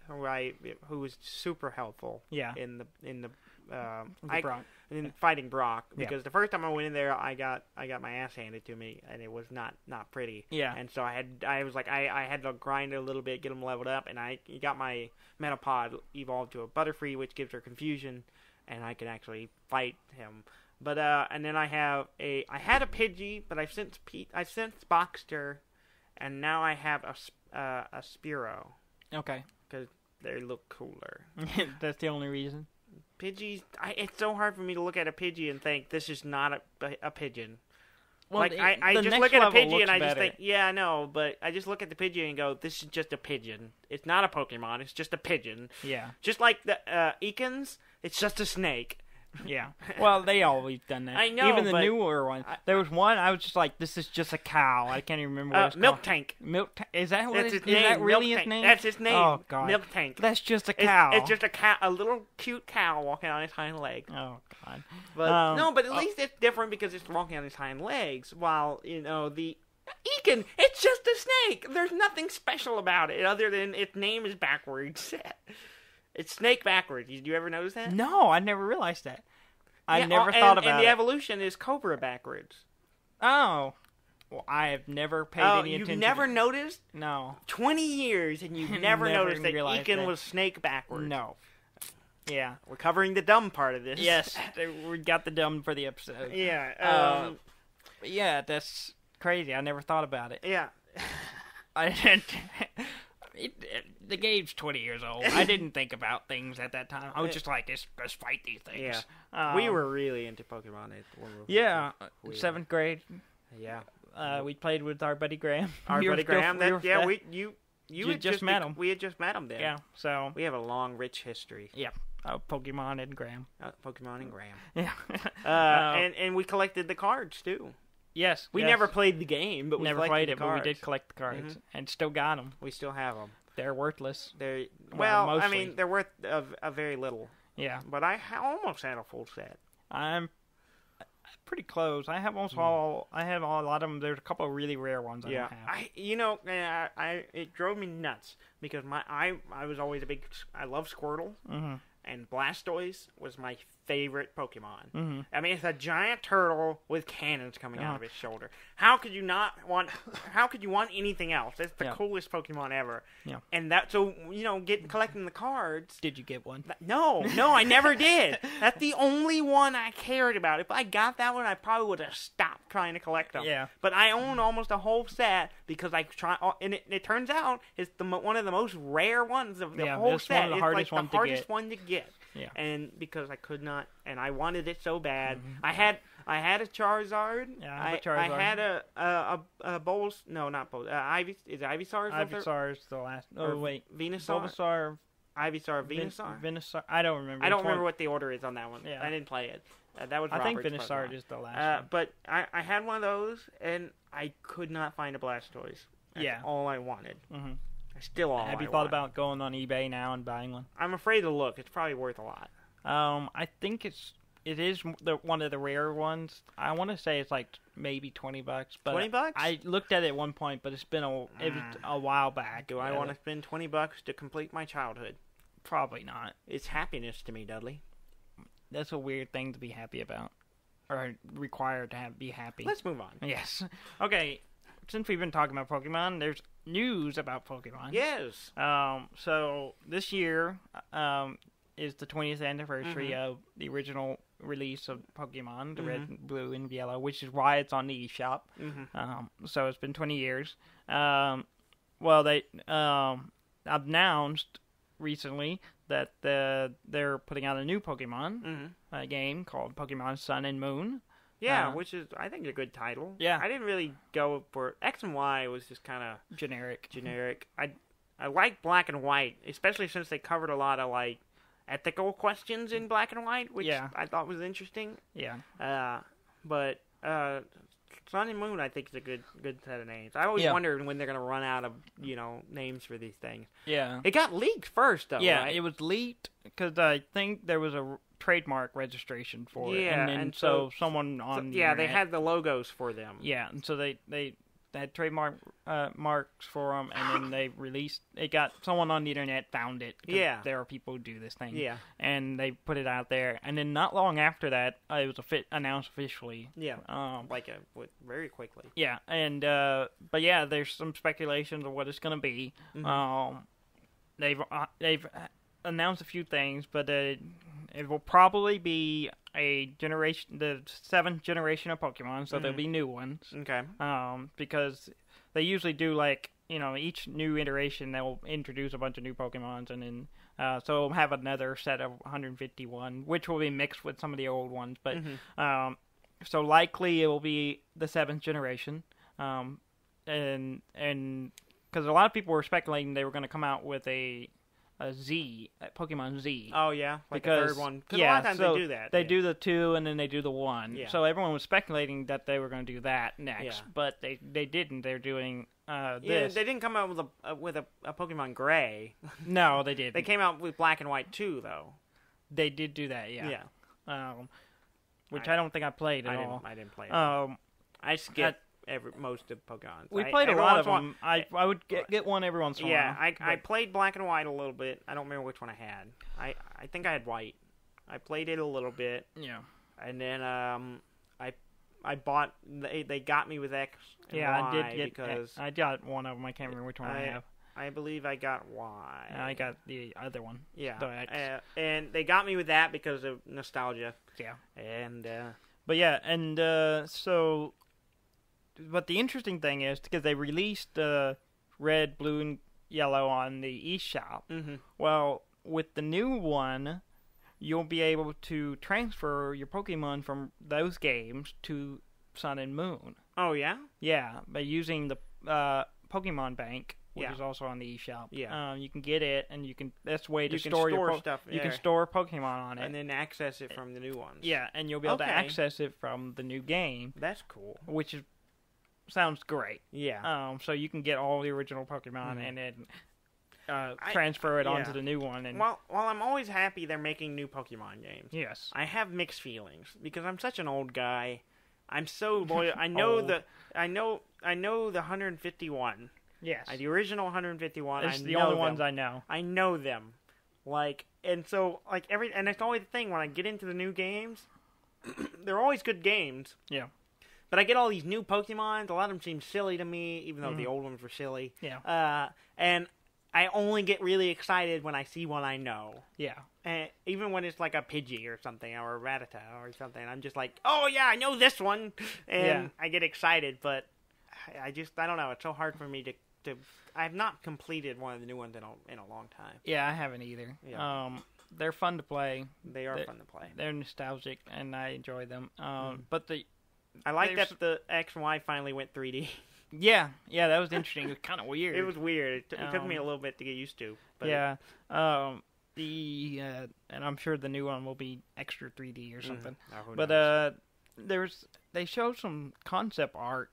who I who was super helpful, yeah. in the in the um the I, Brock. in yeah. fighting Brock because yeah. the first time I went in there, I got I got my ass handed to me, and it was not not pretty, yeah. And so I had I was like I I had to grind a little bit, get them leveled up, and I got my Metapod evolved to a Butterfree, which gives her confusion, and I can actually fight him. But uh, and then I have a I had a Pidgey, but I've since Pete I've since boxed her, and now I have a uh, a Spearow. Okay, because they look cooler. That's the only reason. Pidgeys, I, it's so hard for me to look at a Pidgey and think this is not a a, a pigeon. Well, like the, I, I the just look at a Pidgey and I better. just think, yeah, I know, but I just look at the Pidgey and go, this is just a pigeon. It's not a Pokemon. It's just a pigeon. Yeah. Just like the uh, Ekans, it's just a snake. Yeah. Well, they always done that. I know. Even the newer one. I, there was one I was just like, this is just a cow. I can't even remember what uh, it's milk called. Tank. Milk Tank. Is that what That's his is name. That really milk his tank. name? That's his name. Oh god. Milk Tank. That's just a cow. It's, it's just a cow, a little cute cow walking on his hind leg. Oh god. But um, no, but at least oh. it's different because it's walking on his hind legs. While you know the Ekin, it's just a snake. There's nothing special about it other than its name is backwards. It's snake backwards. Did you ever notice that? No, I never realized that. I yeah, never oh, and, thought about it. And the it. evolution is cobra backwards. Oh. Well, I have never paid oh, any attention. You've never to... noticed? No. twenty years and you've never, never noticed that Ekin was snake backwards. No. Yeah. We're covering the dumb part of this. Yes. We got the dumb for the episode. Yeah. Um, um, yeah, that's crazy. I never thought about it. Yeah. I didn't... It, it, the game's twenty years old. I didn't think about things at that time. I was just like, let's, let's fight these things. Yeah. Um, we were really into Pokemon. At World yeah, we seventh were. grade. Yeah. Uh, we played with our buddy Graham. Our we buddy Graham. Still, that, we yeah, fat. we you you, you had just, just met him. We had just met him then. Yeah, so we have a long, rich history. Yeah. Uh, Pokemon and Graham. Uh, Pokemon and Graham. Yeah. uh, uh, and and we collected the cards too. Yes. We yes. never played the game, but we never played it. The cards. But we did collect the cards, mm-hmm. and still got them. We still have them. They're worthless. They're well, well I mean, they're worth a, a very little. Yeah. But I ha- almost had a full set. I'm pretty close. I have almost mm. all. I have all, a lot of them. There's a couple of really rare ones. I yeah. Don't have. I you know I, I it drove me nuts because my I I was always a big I love Squirtle. Mm-hmm. And Blastoise was my favorite Pokemon. Mm-hmm. I mean, it's a giant turtle with cannons coming uh-huh. out of his shoulder. How could you not want? How could you want anything else? It's the yeah. coolest Pokemon ever. Yeah. And that, so you know, get collecting the cards. Did you get one? No, no, I never did. That's the only one I cared about. If I got that one, I probably would have stopped trying to collect them. Yeah. But I own almost a whole set because I try, and it, it turns out it's the one of the most rare ones of the yeah, whole set. One of the it's hardest like one the hardest to get. one to get. It. Yeah. And because I could not, and I wanted it so bad. Mm-hmm. I had I had a Charizard. Yeah, I, I, a Charizard. I had a a, a, a Bulbas, no, not Bulbas. Uh, Ivy is it Ivysaur. Ivysaar is the last. Oh wait, Venusaur. Bulbasaur, Ivysaur, Venusaur. Venusaur. I don't remember. I don't remember one. What the order is on that one. Yeah. I didn't play it. Uh, that was I Robert's think Venusaur Pokemon. Is the last. Uh, one. But I, I had one of those, and I could not find a Blastoise. That's yeah. all I wanted. Mm-hmm. Still all Have you I thought want. about going on eBay now and buying one? I'm afraid to look. It's probably worth a lot. Um, I think it's it is the, one of the rare ones. I want to say it's like maybe twenty bucks. But twenty bucks? I, I looked at it at one point, but it's been a it was a while back. Do I want to spend twenty bucks to complete my childhood? Probably not. It's happiness to me, Dudley. That's a weird thing to be happy about, or required to have, be happy. Let's move on. Yes. Okay. Since we've been talking about Pokemon, there's news about Pokemon. Yes. Um. So this year, um, is the twentieth anniversary mm-hmm. of the original release of Pokemon, the mm-hmm. Red, Blue, and Yellow, which is why it's on the eShop. Mm-hmm. Um. So it's been twenty years. Um. Well, they um announced recently that the they're putting out a new Pokemon mm-hmm. uh, game called Pokemon Sun and Moon. Yeah, uh, which is, I think, a good title. Yeah. I didn't really go for... X and Y was just kind of... Generic. Generic. I I like black and white, especially since they covered a lot of, like, ethical questions in black and white, which yeah. I thought was interesting. Yeah. Uh, but uh, Sun and Moon, I think, is a good good set of names. I always yeah. wondered when they're going to run out of, you know, names for these things. Yeah. It got leaked first, though, Yeah, right? It was leaked because I think there was a... trademark registration for it. Yeah, and, then, and so, so someone on so, the yeah, internet, they had the logos for them. Yeah, and so they they, they had trademark uh, marks for them, and then they released. It got someone on the internet found it. Yeah, there are people who do this thing. Yeah, and they put it out there, and then not long after that, uh, it was a fit announced officially. Yeah, um, like a very quickly. Yeah, and uh, but yeah, there's some speculations of what it's gonna be. Mm-hmm. Um, they've uh, they've announced a few things, but. Uh, It will probably be a generation, the seventh generation of Pokemon, so mm-hmm. there'll be new ones. Okay. Um, because they usually do like you know each new iteration they'll introduce a bunch of new Pokemons, and then uh, so we'll have another set of one hundred fifty-one, which will be mixed with some of the old ones. But mm-hmm. um, so likely it will be the seventh generation, um, and and because a lot of people were speculating they were going to come out with a. A Z, Pokemon Z. Oh, yeah. Like because, the third one. Because yeah, a lot of times so they do that. They yeah. do the two, and then they do the one. Yeah. So everyone was speculating that they were going to do that next, yeah. but they, they didn't. They're doing uh, this. Yeah, they didn't come out with a uh, with a, a Pokemon Gray. No, they didn't. They came out with Black and White too, though. They did do that, yeah. Yeah. Um, which I, I don't think I played at I all. Didn't, I didn't play it. Um, I skipped. I, Every, most of Pokemon. We played I, a lot of them. I, I would get, get one every once in a while. Yeah, I, I played Black and White a little bit. I don't remember which one I had. I, I think I had White. I played it a little bit. Yeah. And then um, I I bought... They, they got me with X and yeah, Y. Yeah, I did get... Because I got one of them. I can't remember which one I, I have. I believe I got Y. And I got the other one. Yeah. The X. Uh, and they got me with that because of nostalgia. Yeah. And... Uh, but yeah, and uh, so... But the interesting thing is, because they released uh, Red, Blue, and Yellow on the eShop, mm-hmm. well, with the new one, you'll be able to transfer your Pokemon from those games to Sun and Moon. Oh, yeah? Yeah, by using the uh, Pokemon Bank which yeah. is also on the eShop. Yeah, um, you can get it, and you can. That's the way to you store, store your stuff. You there. can store Pokemon on it, and then access it from the new ones. Yeah, and you'll be able okay. to access it from the new game. That's cool. Which is sounds great. Yeah. Um. So you can get all the original Pokemon, mm-hmm. and then uh, transfer it I, yeah. onto the new one. And while while I'm always happy they're making new Pokemon games. Yes. I have mixed feelings because I'm such an old guy. I'm so loyal. I know oh. the I know I know the one fifty-one. Yes. The original one fifty-one. It's I the know only them. ones I know. I know them. Like and so like every and it's always the thing when I get into the new games, they're always good games. Yeah. But I get all these new Pokemon. A lot of them seem silly to me, even though mm. the old ones were silly. Yeah. Uh, and I only get really excited when I see one I know. Yeah. And even when it's like a Pidgey or something, or a Rattata or something, I'm just like, oh yeah, I know this one, and yeah. I get excited. But I just, I don't know. It's so hard for me to, to. I've not completed one of the new ones in a in a long time. Yeah, I haven't either. Yeah. Um, they're fun to play. They are they're, fun to play. They're nostalgic, and I enjoy them. Um, mm. but the. I like that the X and Y finally went three D. Yeah, yeah, that was interesting. It was kind of weird. It was weird. It, t- it um, took me a little bit to get used to. But yeah, um, the uh, and I'm sure the new one will be extra three D or something. Mm, but uh, there's they showed some concept art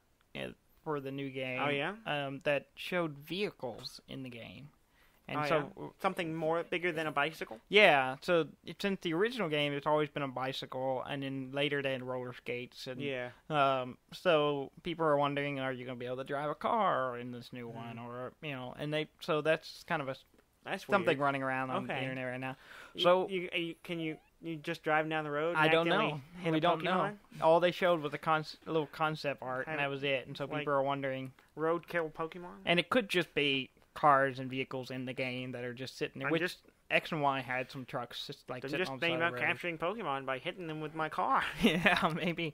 for the new game. Oh yeah, um, that showed vehicles in the game. And oh, so yeah. something more bigger than a bicycle? Yeah. So since the original game, it's always been a bicycle, and then later they had roller skates. And, yeah. Um. So people are wondering, are you going to be able to drive a car in this new mm. one, or you know? And they so that's kind of a that's something weird. running around on okay. the internet right now. So you, you, you, can you you just drive down the road? And I don't know. We don't Pokemon? know. All they showed was a con- little concept art, kind and that was it. And so like people are wondering roadkill Pokemon, and it could just be cars and vehicles in the game that are just sitting there. Which just, X and Y had some trucks just like I'm sitting just on the side of the road. Thinking about capturing Pokemon by hitting them with my car. Yeah, maybe.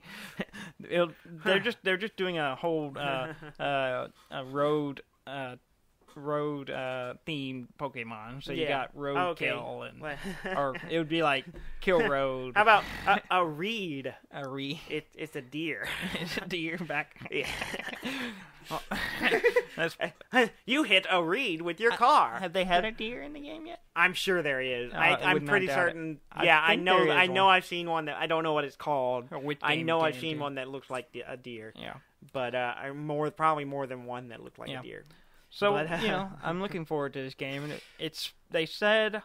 It'll, they're just they're just doing a whole uh, uh, a road uh, road uh, themed Pokemon. So yeah. you got road oh, okay. kill and or it would be like kill road. How about a, a reed? A reed. It's it's a deer. It's a deer back. Yeah. Oh, that's, you hit a reed with your car. Have they had a deer in the game yet? I'm sure there is. Uh, I, I'm pretty certain. I yeah, I know. I know. One. I've seen one that I don't know what it's called. I know I've seen one that looks like a deer. Yeah, but uh, more probably more than one that looked like yeah. a deer. So but, uh, you know, I'm looking forward to this game, and it, it's they said,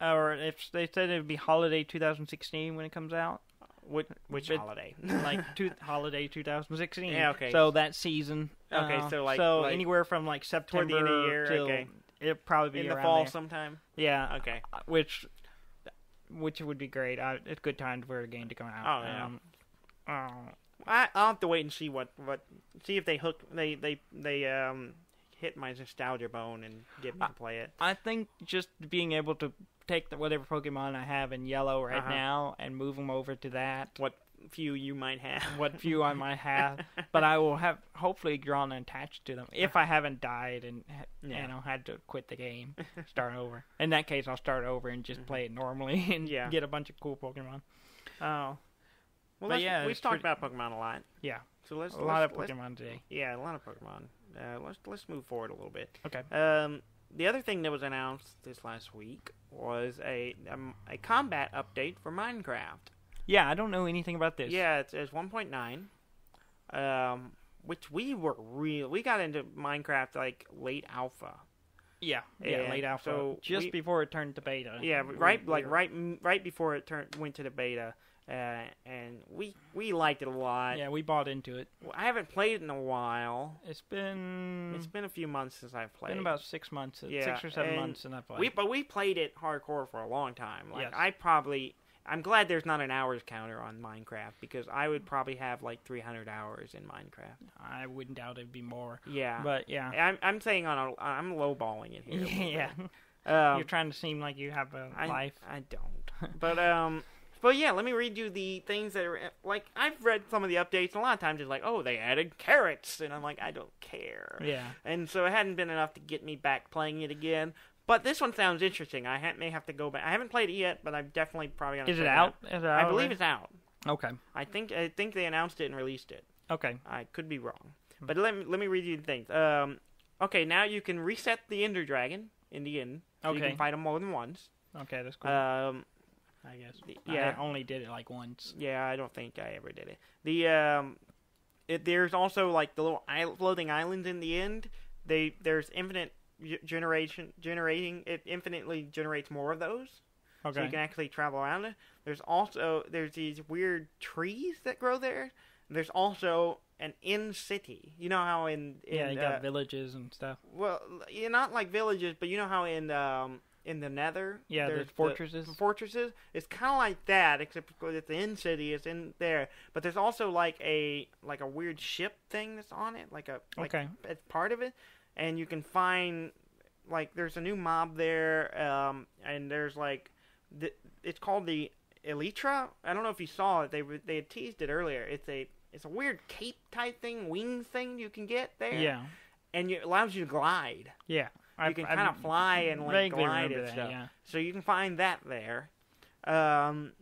or if they said it'd be holiday twenty sixteen when it comes out. Which, which it, holiday? Like two, holiday two thousand sixteen. Yeah, okay. So that season. Okay, uh, so like so like anywhere from like September toward the end of the year. Till okay. It'll probably be in around the fall there. sometime. Yeah. Okay. Uh, which, which would be great. Uh, it's a good time for a game to come out. Oh yeah. Um, uh, I I'll have to wait and see what, what see if they hook they they they um hit my nostalgia bone and get me I, to play it. I think just being able to take the, whatever Pokemon I have in Yellow right uh-huh. now and move them over to that. What few you might have. What few I might have. But I will have hopefully grown attached to them if I haven't died and yeah. you know had to quit the game, start over. In that case, I'll start over and just mm-hmm. play it normally and yeah. get a bunch of cool Pokemon. Oh, well, let's, yeah, we've talked pretty, about Pokemon a lot. Yeah, so let's a lot let's, of Pokemon today. Yeah, a lot of Pokemon. Uh, let's let's move forward a little bit. Okay. Um. The other thing that was announced this last week was a um, a combat update for Minecraft. Yeah, I don't know anything about this. Yeah, it's, it's one point nine, um, which we were real. We got into Minecraft like late alpha. Yeah, yeah, and late alpha. So just we, before it turned to beta. Yeah, right, we, like we were, right, right before it turned went to the beta, uh, and we we liked it a lot. Yeah, we bought into it. I haven't played it in a while. It's been it's been a few months since I've played. It's been about six months, yeah, six or seven months since I played. We but we played it hardcore for a long time. Like yes. I probably I'm glad there's not an hours counter on Minecraft because I would probably have like three hundred hours in Minecraft. I wouldn't doubt it'd be more. Yeah, but yeah, I'm I'm saying on a I'm lowballing it here. Yeah, um, you're trying to seem like you have a I, life. I don't. But um, but yeah, let me read you the things that are like I've read some of the updates. And a lot of times it's like, oh, they added carrots, and I'm like, I don't care. Yeah. And so it hadn't been enough to get me back playing it again. But this one sounds interesting. I ha- may have to go back. I haven't played it yet, but I'm definitely probably gonna. Is it out? Is it out? I believe it's out. Okay. I think I think they announced it and released it. Okay. I could be wrong, but let me let me read you the things. Um, Okay, now you can reset the Ender Dragon in the end. So okay. You can fight them more than once. Okay, that's cool. Um, I guess. The, yeah. I only did it like once. Yeah, I don't think I ever did it. The um, it, there's also like the little isle, floating islands in the end. They there's infinite generation generating. It infinitely generates more of those. Okay. So you can actually travel around it. There's also there's these weird trees that grow there. There's also an in city. You know how in, in yeah, you uh, got villages and stuff. Well, yeah, not like villages, but you know how in um in the Nether, yeah, there's, there's fortresses. The fortresses. It's kind of like that, except it's the in city. It's in there, but there's also like a like a weird ship thing that's on it, like a like okay, it's part of it, and you can find like there's a new mob there, um, and there's like the, it's called the Elytra. I don't know if you saw it. They they had teased it earlier. It's a It's a weird cape type thing, wing thing you can get there. Yeah. And it allows you to glide. Yeah. You can kind of fly and like glide and stuff. Yeah. So you can find that there. Um,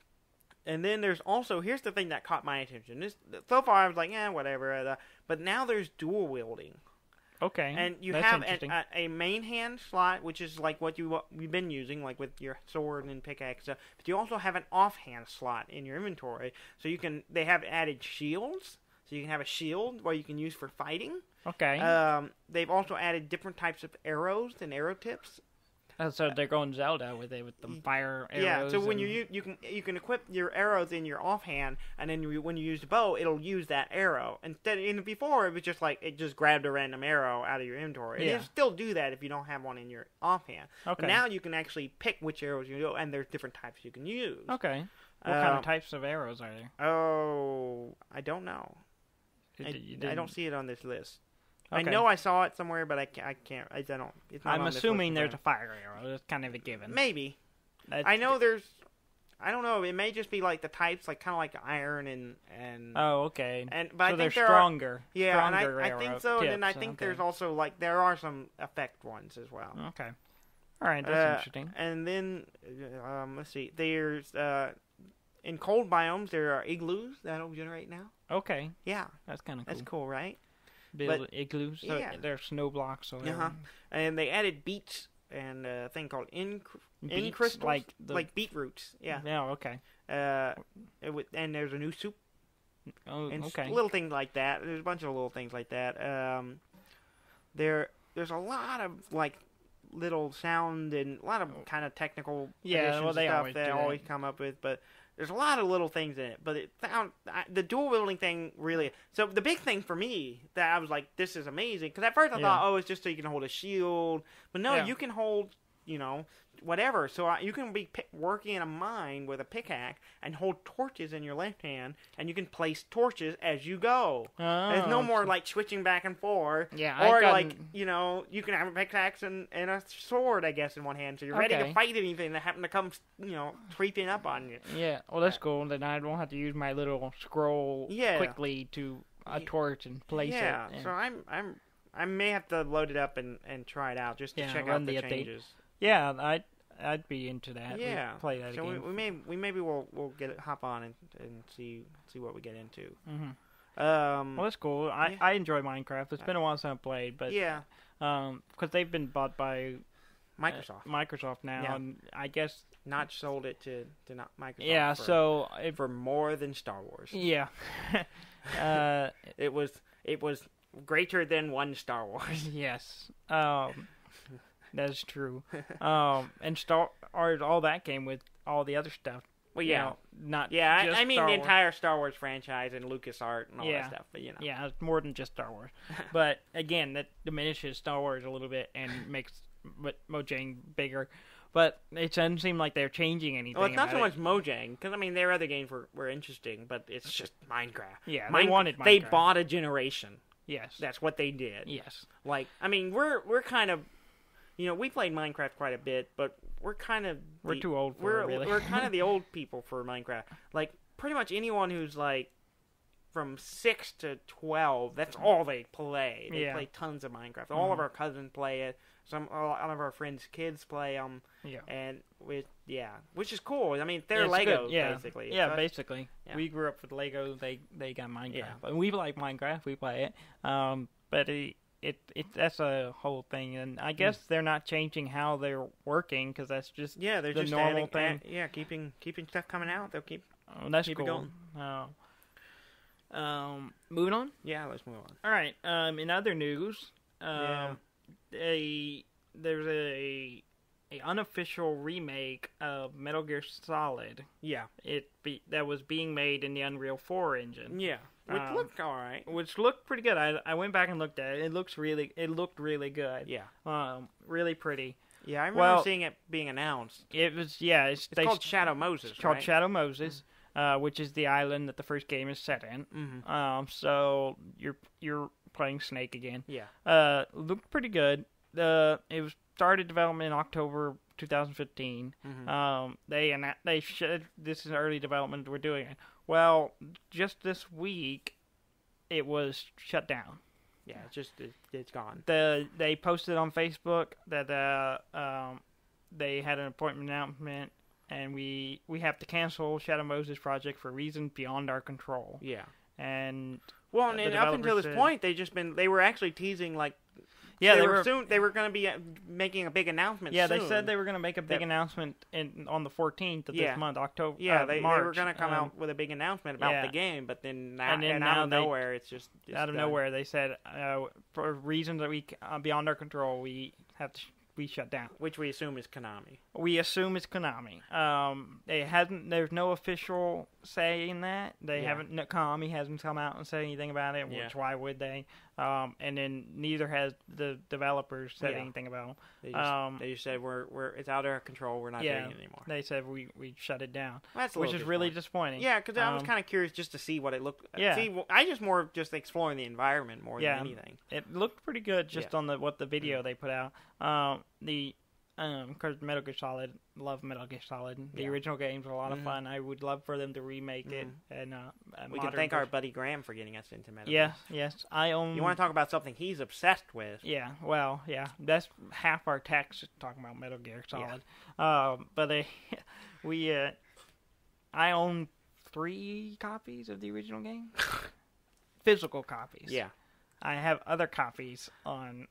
and then there's also, here's the thing that caught my attention. This, so far I was like, eh, whatever. But now there's dual wielding. Okay. And you have a, a, a main hand slot, which is like what you, what you've been using, like with your sword and pickaxe stuff. But you also have an offhand slot in your inventory. So you can, they have added shields. So you can have a shield where you can use for fighting. Okay. Um, they've also added different types of arrows and arrow tips. Oh, so they're going Zelda with it, with the fire arrows. Yeah, so when and... you you can you can equip your arrows in your offhand, and then you, when you use the bow, it'll use that arrow. Instead, in before it was just like it just grabbed a random arrow out of your inventory. Yeah. It'll still do that if you don't have one in your offhand. Okay. But now you can actually pick which arrows you do, and there's different types you can use. Okay. What um, kind of types of arrows are there? Oh, I don't know. I, I don't see it on this list. Okay. I know I saw it somewhere, but I can't. I, can't, I don't. It's not I'm assuming there's a fire arrow. That's kind of a given. Maybe. That's, I know there's. I don't know. It may just be like the types, like kind of like iron and and. Oh, okay. And but so I think they're there stronger. Are, yeah, stronger and I, I think so. Tips, and then I think okay. there's also like there are some effect ones as well. Okay. All right, that's uh, interesting. And then, um, let's see. There's uh, in cold biomes there are igloos that'll generate now. Okay. Yeah. That's kind of cool. That's cool, right? But, igloos, so yeah. They're snow blocks. So uh-huh. And they added beets and a thing called in, in crystals, like, the... like beetroots. Yeah. Yeah. Okay. Uh, would, and there's a new soup. Oh, and okay. Little things like that. There's a bunch of little things like that. Um, there, there's a lot of like little sound and a lot of kind of technical. Yeah. Well, they stuff always that always come up with, but. There's a lot of little things in it, but it found I, the dual wielding thing really. So the big thing for me that I was like, "This is amazing," because at first I yeah. thought, "Oh, it's just so you can hold a shield," but no, yeah. you can hold, you know, whatever. So I, you can be pick, working in a mine with a pickaxe and hold torches in your left hand, and you can place torches as you go. Oh, there's no more like switching back and forth. Yeah, or gotten... like you know, you can have a pickaxe and, and a sword, I guess, in one hand, so you're okay. ready to fight anything that happens to come, you know, creeping up on you. Yeah, well, that's cool. Then I don't have to use my little scroll yeah. quickly to a torch and place yeah. it. Yeah, and... so I'm I'm I may have to load it up and, and try it out just to yeah, check out the, the changes. Yeah, I. I'd be into that. Yeah, We'd play that so again. We, we may, we maybe we'll we'll get hop on and, and see see what we get into. Mm-hmm. Um, well, that's cool. I, yeah. I enjoy Minecraft. It's been a while since I played, but yeah, um, because they've been bought by Microsoft. Uh, Microsoft now, yeah. and I guess Notch sold it to to not Microsoft. Yeah, for, so it, for more than Star Wars. Yeah, uh, it was it was greater than one Star Wars. Yes. Um, That's true. Um, and Star Wars, all that came with all the other stuff. Well, yeah. You know, not yeah, just I, I mean Star the Wars. Entire Star Wars franchise and LucasArts and all yeah. that stuff. But, you know. Yeah, it's more than just Star Wars. But, again, that diminishes Star Wars a little bit and makes Mojang bigger. But it doesn't seem like they're changing anything. Well, it's not so much it. Mojang, because, I mean, their other games were, were interesting, but it's just Minecraft. Yeah, Mine- they wanted Minecraft. They bought a generation. Yes. That's what they did. Yes. Like, I mean, we're we're kind of... You know, we played Minecraft quite a bit, but we're kind of... The, we're too old for we're, it, really. We're kind of the old people for Minecraft. Like, pretty much anyone who's, like, from six to twelve, that's all they play. They yeah. play tons of Minecraft. All mm-hmm. of our cousins play it. Some all of our friends' kids play them. Yeah. And, we, yeah, which is cool. I mean, they're yeah, Legos, yeah. basically. Yeah, so basically. Yeah. We grew up with Legos. They, they got Minecraft. Yeah. And we like Minecraft. We play it. Um, but... It, it it that's a whole thing, and I guess mm. they're not changing how they're working because that's just yeah, they're the just normal adding, thing. Add, yeah, keeping keeping stuff coming out. They'll keep. Oh, that's keep cool. It going. Oh. Um, moving on. Yeah, let's move on. All right. Um, in other news, um, yeah. a there's a a unofficial remake of Metal Gear Solid. Yeah. It be, that was being made in the Unreal four engine. Yeah. Which um, looked all right. Which looked pretty good. I I went back and looked at it. It looks really. It looked really good. Yeah. Um, really pretty. Yeah, I remember well, seeing it being announced. It was yeah. It's, it's they, called Shadow Moses. It's called right? Shadow Moses. Mm-hmm. Uh, which is the island that the first game is set in. Mm-hmm. Um, so you're you're playing Snake again. Yeah. Uh, looked pretty good. The uh, it was started development in October twenty fifteen. Mm-hmm. Um, they and they should this is early development we're doing it. Well, just this week, it was shut down. Yeah, it's just it, it's gone. The they posted on Facebook that uh um they had an appointment announcement. And we, we have to cancel Shadow Moses project for reasons beyond our control. Yeah. And well, and, and up until this said, point, they just been they were actually teasing like yeah they, they were soon they were going to be making a big announcement. Yeah, soon. They said they were going to make a big that, announcement in on the fourteenth of yeah. this month, October. Yeah, uh, they, March. they were going to come um, out with a big announcement about yeah. the game, but then, not, and then and now out of they, nowhere it's just it's out of done. nowhere they said uh, for reasons that we uh, beyond our control we have to. We shut down, which we assume is Konami. We assume it's Konami. Um, it hasn't. There's no official say in that. They yeah. haven't. Konami hasn't come out and said anything about it. Which yeah. why would they? Um, and then neither has the developers said yeah. anything about them. They just, um, they just said we're we're it's out of our control. We're not yeah, doing it anymore. They said we we shut it down. Well, that's which is really disappointing. Yeah, because um, I was kind of curious just to see what it looked. Yeah. See, well, I just more just exploring the environment more yeah, than anything. It looked pretty good just yeah. on the what the video yeah. they put out. Um, the um, because Metal Gear Solid, love Metal Gear Solid. The yeah. original game's a lot mm-hmm. of fun. I would love for them to remake mm-hmm. it. And uh, we can thank version. our buddy Graham for getting us into Metal Gear. Yeah, yes, I own. Um, you want to talk about something he's obsessed with? Yeah, well, yeah, that's half our tax talking about Metal Gear Solid. Yeah. Um, but uh, we, uh, I own three copies of the original game, physical copies. Yeah, I have other copies on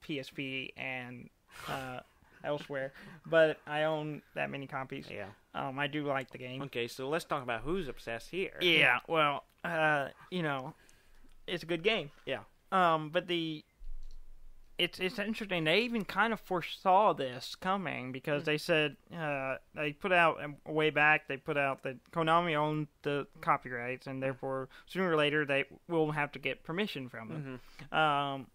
P S P and uh, elsewhere, but I own that many copies. Yeah, um, I do like the game. Okay, so let's talk about who's obsessed here. Yeah, well, uh, you know, it's a good game. Yeah. Um, but the it's it's interesting. They even kind of foresaw this coming because mm-hmm. they said uh, they put out way back. They put out that Konami owned the copyrights, and therefore sooner or later they will have to get permission from them. Mm-hmm. Um.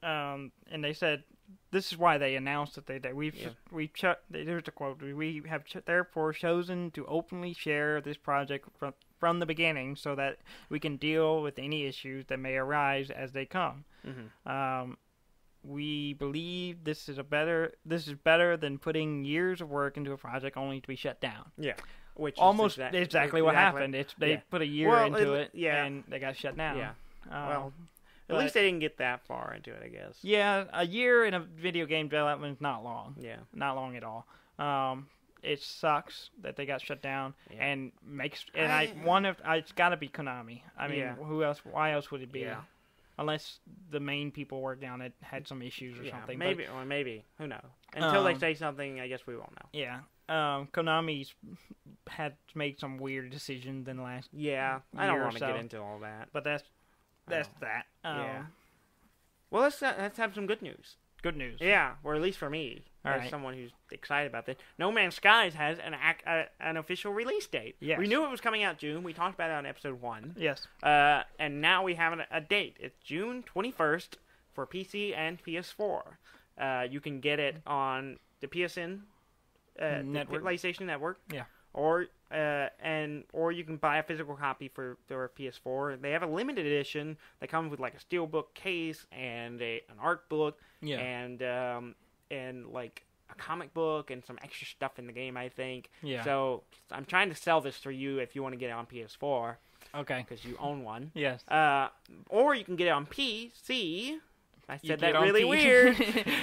Um, and they said, this is why they announced that they did. We've, yeah. we've, ch- there's the quote, we have ch- therefore chosen to openly share this project from, from the beginning so that we can deal with any issues that may arise as they come. Mm-hmm. Um, we believe this is a better, this is better than putting years of work into a project only to be shut down. Yeah. Which almost is exactly, exactly what exactly. happened. It's, they yeah. put a year well, into it, it yeah. and they got shut down. Yeah. Um, well, At but, least they didn't get that far into it, I guess. Yeah, a year in a video game development is not long. Yeah. Not long at all. Um, it sucks that they got shut down yeah. and makes and I, I one of it's got to be Konami. I mean, yeah. who else? Why else would it be? Yeah. Unless the main people worked down it had some issues or yeah, something. Maybe but, or maybe who knows? Until um, they say something, I guess we won't know. Yeah. Um, Konami's had made some weird decisions in the last. Yeah, year I don't want to so, get into all that, but that's. That's that. Um, yeah. Well, let's uh, let's have some good news. Good news. Yeah, or at least for me, all as right. someone who's excited about this. No Man's Sky has an uh, an official release date. Yes. We knew it was coming out June. We talked about it on episode one. Yes. Uh, and now we have an, a date. It's June twenty-first for P C and P S four. Uh, you can get it on the P S N uh, network, the PlayStation Network. Yeah. Or uh, and or you can buy a physical copy for their P S four. They have a limited edition that comes with like a steelbook case and a an art book, yeah. and um, and like a comic book and some extra stuff in the game. I think. Yeah. So I'm trying to sell this for you if you want to get it on P S four. Okay. Because you own one. Yes. Uh, or you can get it on P C. I said that really P- weird.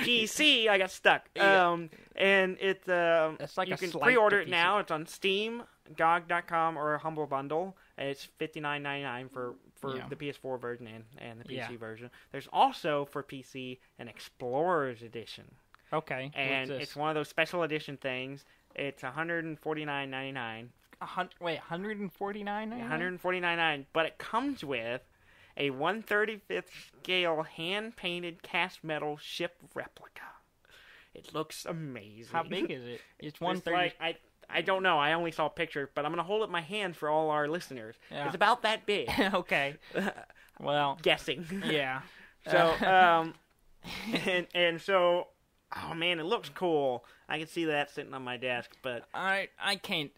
P C, I got stuck. Yeah. Um, and it's um, like you can pre-order it now. It's on Steam, G O G dot com, or Humble Bundle. And it's fifty-nine ninety-nine for, for for yeah. the P S four version and, and the P C yeah. version. There's also, for P C, an Explorer's Edition. Okay. And it's one of those special edition things. It's one forty-nine ninety-nine. Wait, one forty-nine ninety-nine? one forty-nine ninety-nine, but it comes with a one thirty-fifth scale hand-painted cast metal ship replica. It looks amazing. How big is it? It's one thirty. It's like, I, I don't know. I only saw a picture, but I'm going to hold up my hand for all our listeners. Yeah. It's about that big. Okay. Well. Guessing. Yeah. So, um, and, and so... Oh, man, it looks cool. I can see that sitting on my desk, but... I I can't...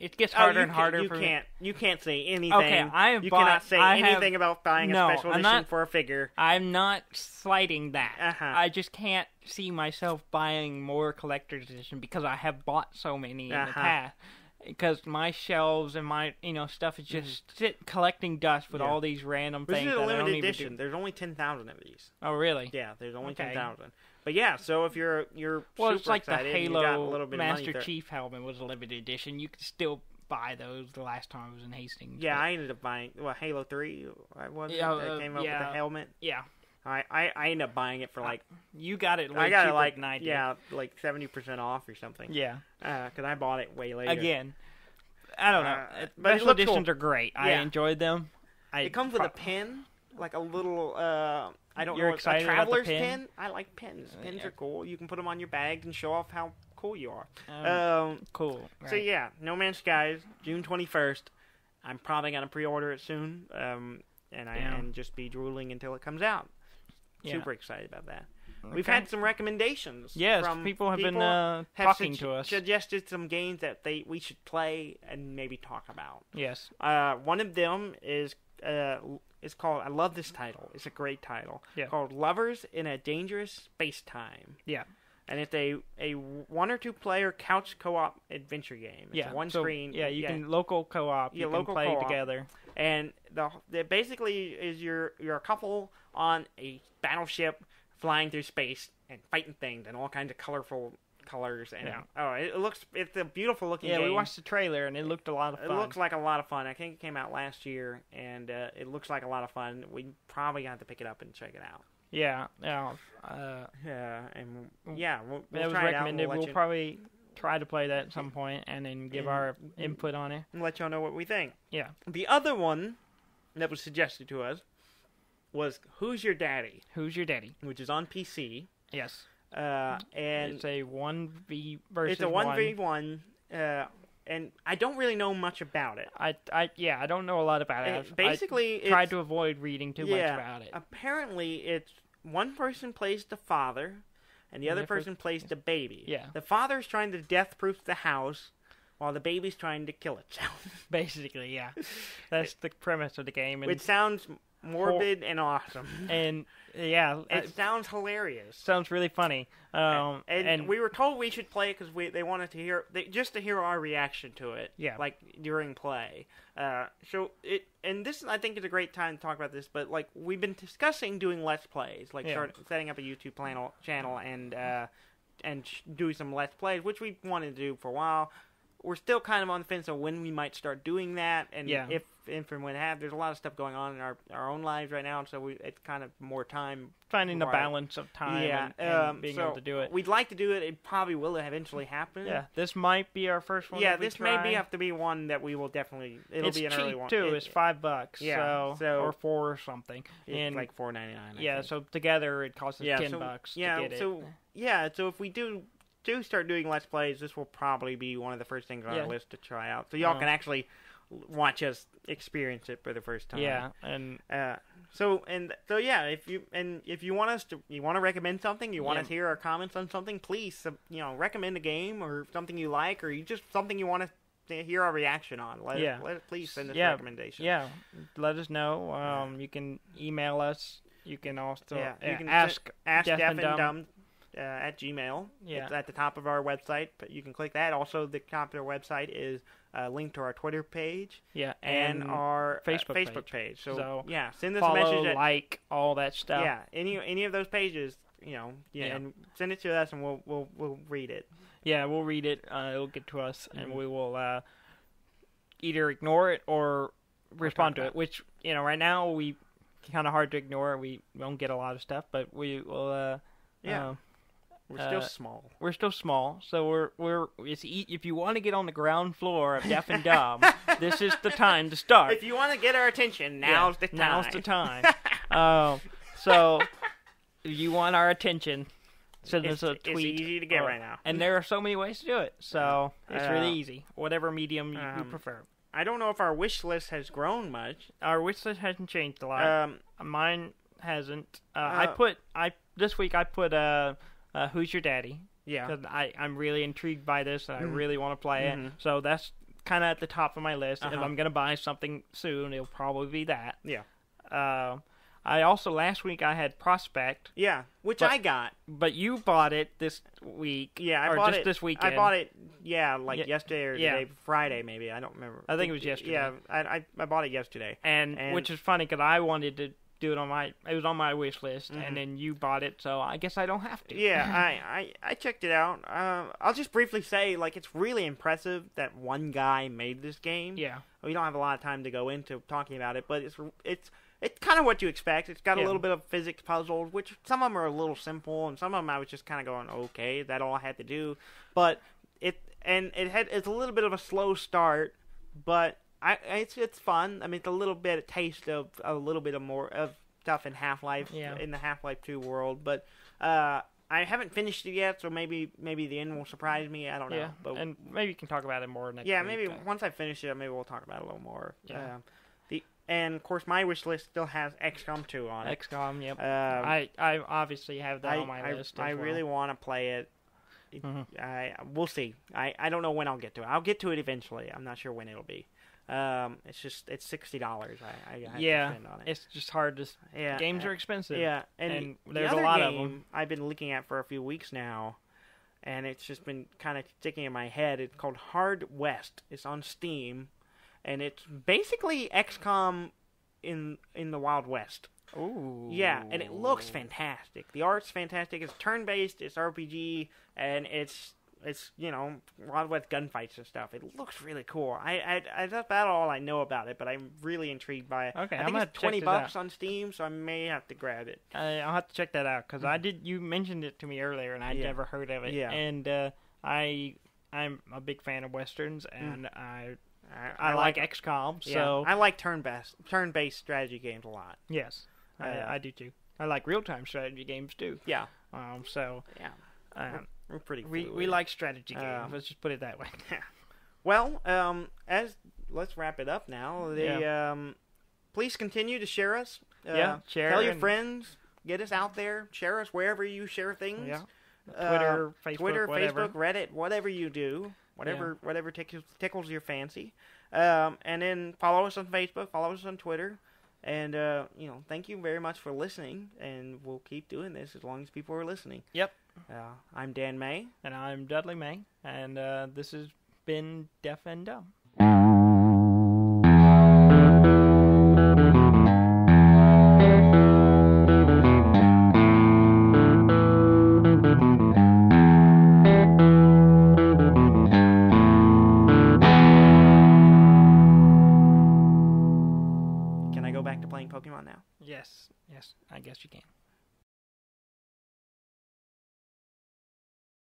It gets harder oh, and harder can, you for can't, me. You can't say anything. Okay, I have You bought, cannot say I anything have, about buying no, a special I'm edition not, for a figure. I'm not slighting that. Uh-huh. I just can't see myself buying more collector's edition because I have bought so many in uh-huh. the past. Because my shelves and my, you know, stuff is just mm-hmm. sit collecting dust with yeah. all these random this things. This is a limited edition. Do. There's only ten thousand of these. Oh, really? Yeah, there's only okay. ten thousand. But yeah, so if you're you're well, super it's like excited, the Halo you got a little bit Master of money Chief helmet was a limited edition. You could still buy those. The last time I was in Hastings, yeah, but... I ended up buying well Halo three. I was yeah, that uh, came up yeah. with the helmet. Yeah, I, I I ended up buying it for like uh, you got it. Way I got it like ninety. Yeah, like seventy percent off or something. Yeah, because uh, I bought it way later. Again, I don't know. Uh, but Special editions cool. are great. Yeah. I enjoyed them. I it comes pro- with a pin, like a little. Uh, I don't You're know. Excited a traveler's about the pin? pin? I like pins. Pins uh, yeah. are cool. You can put them on your bag and show off how cool you are. Um, um, cool. Right. So, yeah, No Man's Sky, June twenty-first. I'm probably going to pre-order it soon, um, and I yeah. and just be drooling until it comes out. Yeah. Super excited about that. Okay. We've had some recommendations. Yes, from people have people been uh, have talking su- to us. Suggested some games that they we should play and maybe talk about. Yes. Uh, one of them is... Uh, It's called, I love this title. It's a great title. Yeah. Called Lovers in a Dangerous Space-Time. Yeah. And it's a, a one or two player couch co-op adventure game. It's yeah. one so, screen. Yeah, you yeah. can local co-op. Yeah, you local can play co-op. Together. And the, the basically is you're, you're a couple on a battleship flying through space and fighting things and all kinds of colorful colors and yeah. oh it looks it's a beautiful looking yeah game. We watched the trailer and it looked a lot of fun. It looks like a lot of fun. I think it came out last year and uh, it looks like a lot of fun. We probably got to pick it up and check it out. Yeah yeah uh, yeah and yeah we'll, we'll that was recommended. We'll, we'll you... probably try to play that at some point and then give and, our input on it and let y'all know what we think. Yeah the other one that was suggested to us was Who's Your Daddy Who's Your Daddy which is on P C. yes Uh, and it's a one v versus it's a one v one, uh, and I don't really know much about it. I, I, yeah, I don't know a lot about it. it basically, I tried to avoid reading too yeah, much about it. Apparently, it's one person plays the father, and the and other person plays the baby. Yeah, the father's trying to death-proof the house, while the baby's trying to kill itself. Basically, yeah, that's it, the premise of the game. And it sounds. Morbid and awesome, and yeah, it, it sounds hilarious. Sounds really funny. Um, and, and, and we were told we should play it because we they wanted to hear they, just to hear our reaction to it. Yeah, like during play. Uh, so it and this I think is a great time to talk about this. But like we've been discussing doing let's plays, like yeah. start, setting up a YouTube channel, channel and uh, and sh- do some let's plays, which we wanted to do for a while. We're still kind of on the fence of when we might start doing that, and yeah. if if and when have there's a lot of stuff going on in our, our own lives right now, so we it's kind of more time finding the balance of time yeah, and, and um, being so able to do it. We'd like to do it; it probably will eventually happen. Yeah, this might be our first one. Yeah, that we this try. may be have to be one that we will definitely. It'll it's be an cheap early one too. It, it's five bucks. Yeah, so, so or four or something. It's and like four ninety nine. Yeah, think. So together it costs us yeah, ten so, bucks. Yeah, to get so it. yeah, so if we do. do start doing Let's Plays, this will probably be one of the first things on yeah. our list to try out. So y'all um, can actually watch us experience it for the first time. Yeah, and uh, so and so yeah, if you and if you want us to, you want to recommend something, you want yeah. us to hear our comments on something, please, you know, recommend a game or something you like, or you just something you want us to hear our reaction on. Let yeah, us, let us, please send us yeah. recommendations. Yeah, let us know. Um, you can email us. You can also yeah. uh, you can ask ask Deaf and Dumb. Dumb. Uh, at Gmail. Yeah. It's at the top of our website, but you can click that. Also, the top of our website is a link to our Twitter page. Yeah, and, and our Facebook, uh, Facebook page. page. So, so, yeah, send us follow, a message. Follow, like, all that stuff. Yeah, any any of those pages, you know, yeah, yeah. and send it to us, and we'll we'll we'll read it. Yeah, we'll read it. Uh, it'll get to us, mm-hmm. and we will uh, either ignore it or respond to it, which, you know, right now we kind of hard to ignore. We don't get a lot of stuff, but we will. Uh, yeah, uh, we're still uh, small. We're still small, so we're we're. It's e if you want to get on the ground floor of Deaf and Dumb, this is the time to start. If you want to get our attention, now's yeah, the time. Now's the time. um, so if you want our attention, send us a tweet. It's easy to get or, right now, and there are so many ways to do it. So it's uh, really easy. Whatever medium you, um, you prefer. I don't know if our wish list has grown much. Our wish list hasn't changed a lot. Um, Mine hasn't. Uh, uh, I put I this week I put uh, uh Who's Your Daddy? Yeah, cause I I'm really intrigued by this and I really want to play mm-hmm. it. So that's kind of at the top of my list. Uh-huh. If I'm gonna buy something soon, it'll probably be that. Yeah. Uh, I also last week I had Prospect. Yeah, which but, I got. But you bought it this week. Yeah, I or bought just it this weekend. I bought it. Yeah, like yeah, yesterday or yeah. today, Friday maybe. I don't remember. I think it was yesterday. Yeah, I I, I bought it yesterday, and, and which is funny because I wanted to do it on my. It was on my wish list, mm-hmm. and then you bought it, so I guess I don't have to. Yeah, I, I I checked it out. Uh, I'll just briefly say, like, it's really impressive that one guy made this game. Yeah, we don't have a lot of time to go into talking about it, but it's it's. It's kind of what you expect. It's got yeah. a little bit of physics puzzles, which some of them are a little simple, and some of them I was just kind of going, okay, that all I had to do. But it and it had it's a little bit of a slow start, but I it's it's fun. I mean, it's a little bit of taste of a little bit of more of stuff in Half-Life yeah. in the Half-Life two world. But uh, I haven't finished it yet, so maybe maybe the end will surprise me. I don't know. Yeah. But and maybe you can talk about it more next. Yeah, week, maybe but... once I finish it, maybe we'll talk about it a little more. Yeah. Um, And, of course, my wish list still has X COM two on it. X COM, yep. Um, I, I obviously have that I, on my I, list as I well. really want to play it. Mm-hmm. I, we'll see. I, I don't know when I'll get to it. I'll get to it eventually. I'm not sure when it'll be. Um, it's just it's sixty dollars. I, I have yeah, to spend on it. It's just hard to... Yeah, games uh, are expensive. Yeah, and, and there's the other a lot game of them I've been looking at for a few weeks now, and it's just been kind of sticking in my head. It's called Hard West. It's on Steam. And it's basically X COM in in the Wild West. Ooh. Yeah, and it looks fantastic. The art's fantastic. It's turn-based. It's R P G, and it's it's you know Wild West gunfights and stuff. It looks really cool. I I that's about all I know about it, but I'm really intrigued by it. Okay, I think I'm it's twenty bucks on Steam, so I may have to grab it. I, I'll have to check that out because I did. You mentioned it to me earlier, and I'd yeah. never heard of it. Yeah, and uh, I I'm a big fan of westerns, and mm. I. I, I, I like, like X COM, yeah. so... I like turn-based turn-based strategy games a lot. Yes, uh, I, I do too. I like real-time strategy games too. Yeah. Um. So... Yeah. Um, we're, we're pretty We We like strategy games, um, let's just put it that way. well, um, as... Let's wrap it up now. The, yeah. um, please continue to share us. Uh, yeah, share. Tell your friends. Get us out there. Share us wherever you share things. Yeah. Twitter, uh, Facebook, Twitter, whatever. Facebook, Reddit, whatever you do. Whatever yeah. whatever tickles, tickles your fancy. Um, and then follow us on Facebook, follow us on Twitter. And, uh, you know, thank you very much for listening. And we'll keep doing this as long as people are listening. Yep. Uh, I'm Dan May. And I'm Dudley May. And uh, this has been Deaf and Dumb. Yes, I guess you can.